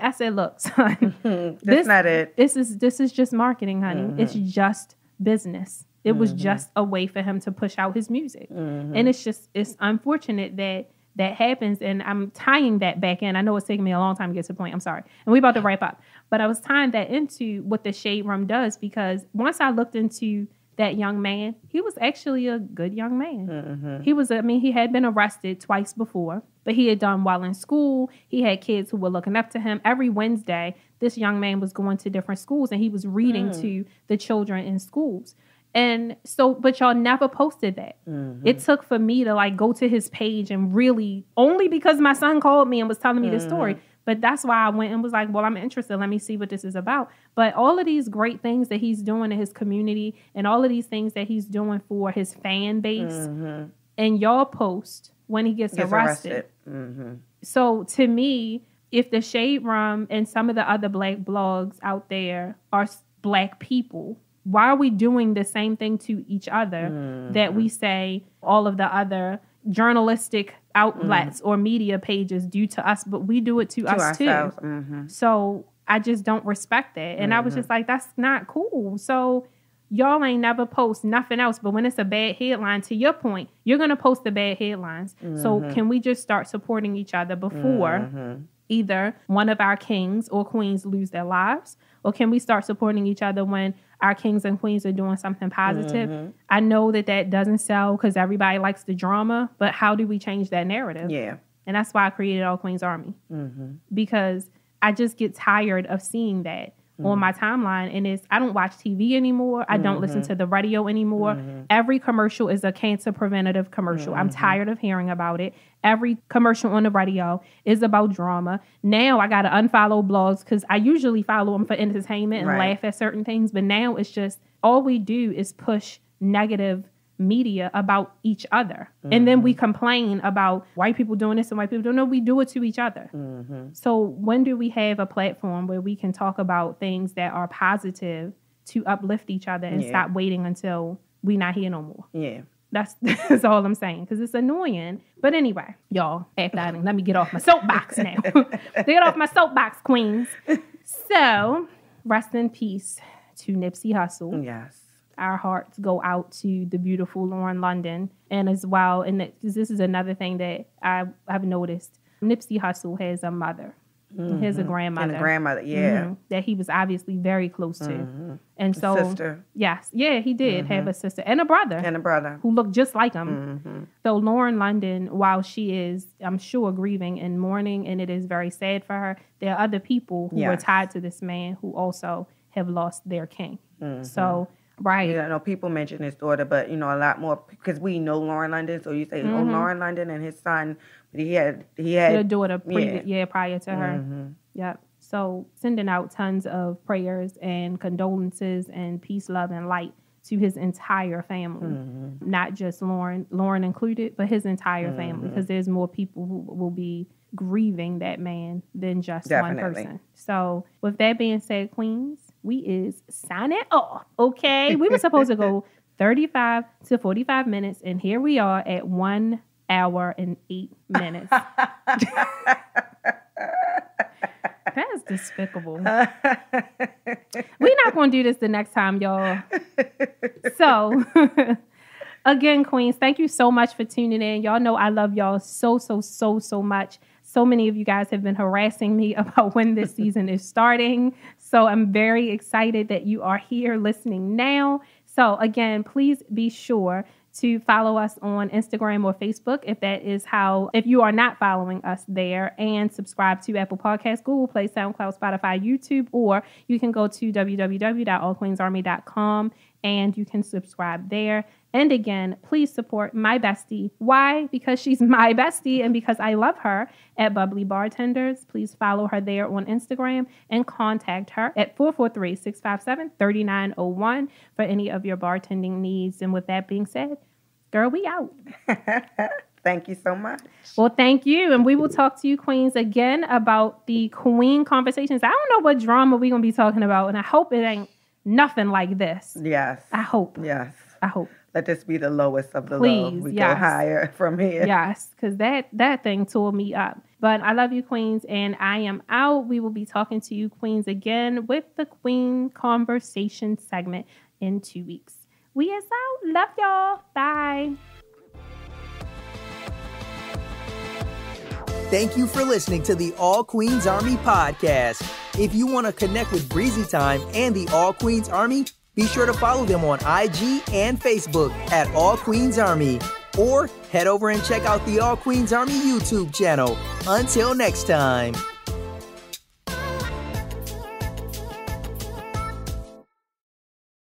I said, look, son, this, that's not it. This is, this is just marketing, honey. Mm-hmm. It's just business. It mm-hmm. was just a way for him to push out his music. Mm-hmm. And it's just, it's unfortunate that that happens. And I'm tying that back in. I know it's taking me a long time to get to the point. I'm sorry. And we're about to wrap up. But I was tying that into what the Shade Room does, because once I looked into that young man, he was actually a good young man. Mm-hmm. He was, I mean, he had been arrested twice before, but he had done well in school. He had kids who were looking up to him. Every Wednesday, this young man was going to different schools and he was reading mm. to the children in schools. And so, but y'all never posted that. Mm-hmm. It took for me to like go to his page and really, only because my son called me and was telling me mm-hmm. this story. But that's why I went and was like, well, I'm interested. Let me see what this is about. But all of these great things that he's doing in his community and all of these things that he's doing for his fan base mm-hmm. and y'all post when he gets, gets arrested. arrested. Mm-hmm. So to me, if the Shade Room and some of the other Black blogs out there are Black people, why are we doing the same thing to each other mm-hmm. that we say all of the other journalistic outlets mm-hmm. or media pages do to us, but we do it to, to us ourselves. too. Mm-hmm. So I just don't respect that. And mm-hmm. I was just like, that's not cool. So y'all ain't never post nothing else. But when it's a bad headline, to your point, you're going to post the bad headlines. Mm-hmm. So can we just start supporting each other before mm-hmm. either one of our kings or queens lose their lives? Or can we start supporting each other when our kings and queens are doing something positive? Mm-hmm. I know that that doesn't sell because everybody likes the drama, but how do we change that narrative? Yeah. And that's why I created All Queens Army, mm-hmm. because I just get tired of seeing that mm-hmm. on my timeline. And it's, I don't watch T V anymore. I don't mm-hmm. listen to the radio anymore. Mm-hmm. Every commercial is a cancer preventative commercial. Mm-hmm. I'm tired of hearing about it. Every commercial on the radio is about drama. Now I got to unfollow blogs because I usually follow them for entertainment and right. laugh at certain things. But now it's just all we do is push negative media about each other. Mm-hmm. And then we complain about white people doing this and white people don't know. We do it to each other. Mm-hmm. So when do we have a platform where we can talk about things that are positive to uplift each other and yeah. stop waiting until we not here no more. Yeah. That's, that's all I'm saying, because it's annoying. But anyway, y'all, let me get off my soapbox now. Get off my soapbox, queens. So, rest in peace to Nipsey Hussle. Yes. Our hearts go out to the beautiful Lauren London, and as well, and it, this is another thing that I, I've noticed. Nipsey Hussle has a mother. Mm-hmm. His a grandmother. And a grandmother, yeah. Mm-hmm. That he was obviously very close to. Mm-hmm. And so... sister. Yes. Yeah, he did mm-hmm. have a sister. And a brother. And a brother. Who looked just like him. Mm-hmm. So Lauren London, while she is, I'm sure, grieving and mourning, and it is very sad for her, there are other people who yes. were tied to this man who also have lost their king. Mm-hmm. So... right. You know, people mention his daughter, but, you know, a lot more, because we know Lauren London. So you say, mm-hmm. oh, Lauren London and his son, but he had... he had a daughter previous, yeah. yeah, prior to her. Mm-hmm. Yep. So sending out tons of prayers and condolences and peace, love, and light to his entire family. Mm-hmm. Not just Lauren, Lauren included, but his entire mm-hmm. family, because there's more people who will be grieving that man than just Definitely. one person. So with that being said, queens, we is signing off, okay? We were supposed to go thirty-five to forty-five minutes, and here we are at one hour and eight minutes. That is despicable. We're not going to do this the next time, y'all. So, again, queens, thank you so much for tuning in. Y'all know I love y'all so, so, so, so much. So many of you guys have been harassing me about when this season is starting. So I'm very excited that you are here listening now. So again, please be sure to follow us on Instagram or Facebook if that is how, if you are not following us there, and subscribe to Apple Podcasts, Google Play, SoundCloud, Spotify, YouTube, or you can go to w w w dot all queens army dot com and you can subscribe there. And again, please support my bestie. Why? Because she's my bestie and because I love her, at Bubbly Bartenders. Please follow her there on Instagram and contact her at four four three, six five seven, three nine zero one for any of your bartending needs. And with that being said, girl, we out. Thank you so much. Well, thank you. And we will talk to you, queens, again about the Queen Conversations. I don't know what drama we're going to be talking about, and I hope it ain't nothing like this. Yes. I hope. Yes. I hope. Let this be the lowest of the low. We yes. go higher from here. Yes, because that, that thing tore me up. But I love you, queens, and I am out. We will be talking to you, queens, again with the Queen Conversation segment in two weeks. We is out. Love y'all. Bye. Thank you for listening to the All Queens Army podcast. If you want to connect with Breezy Time and the All Queens Army, be sure to follow them on I G and Facebook at All Queens Army, or head over and check out the All Queens Army YouTube channel. Until next time.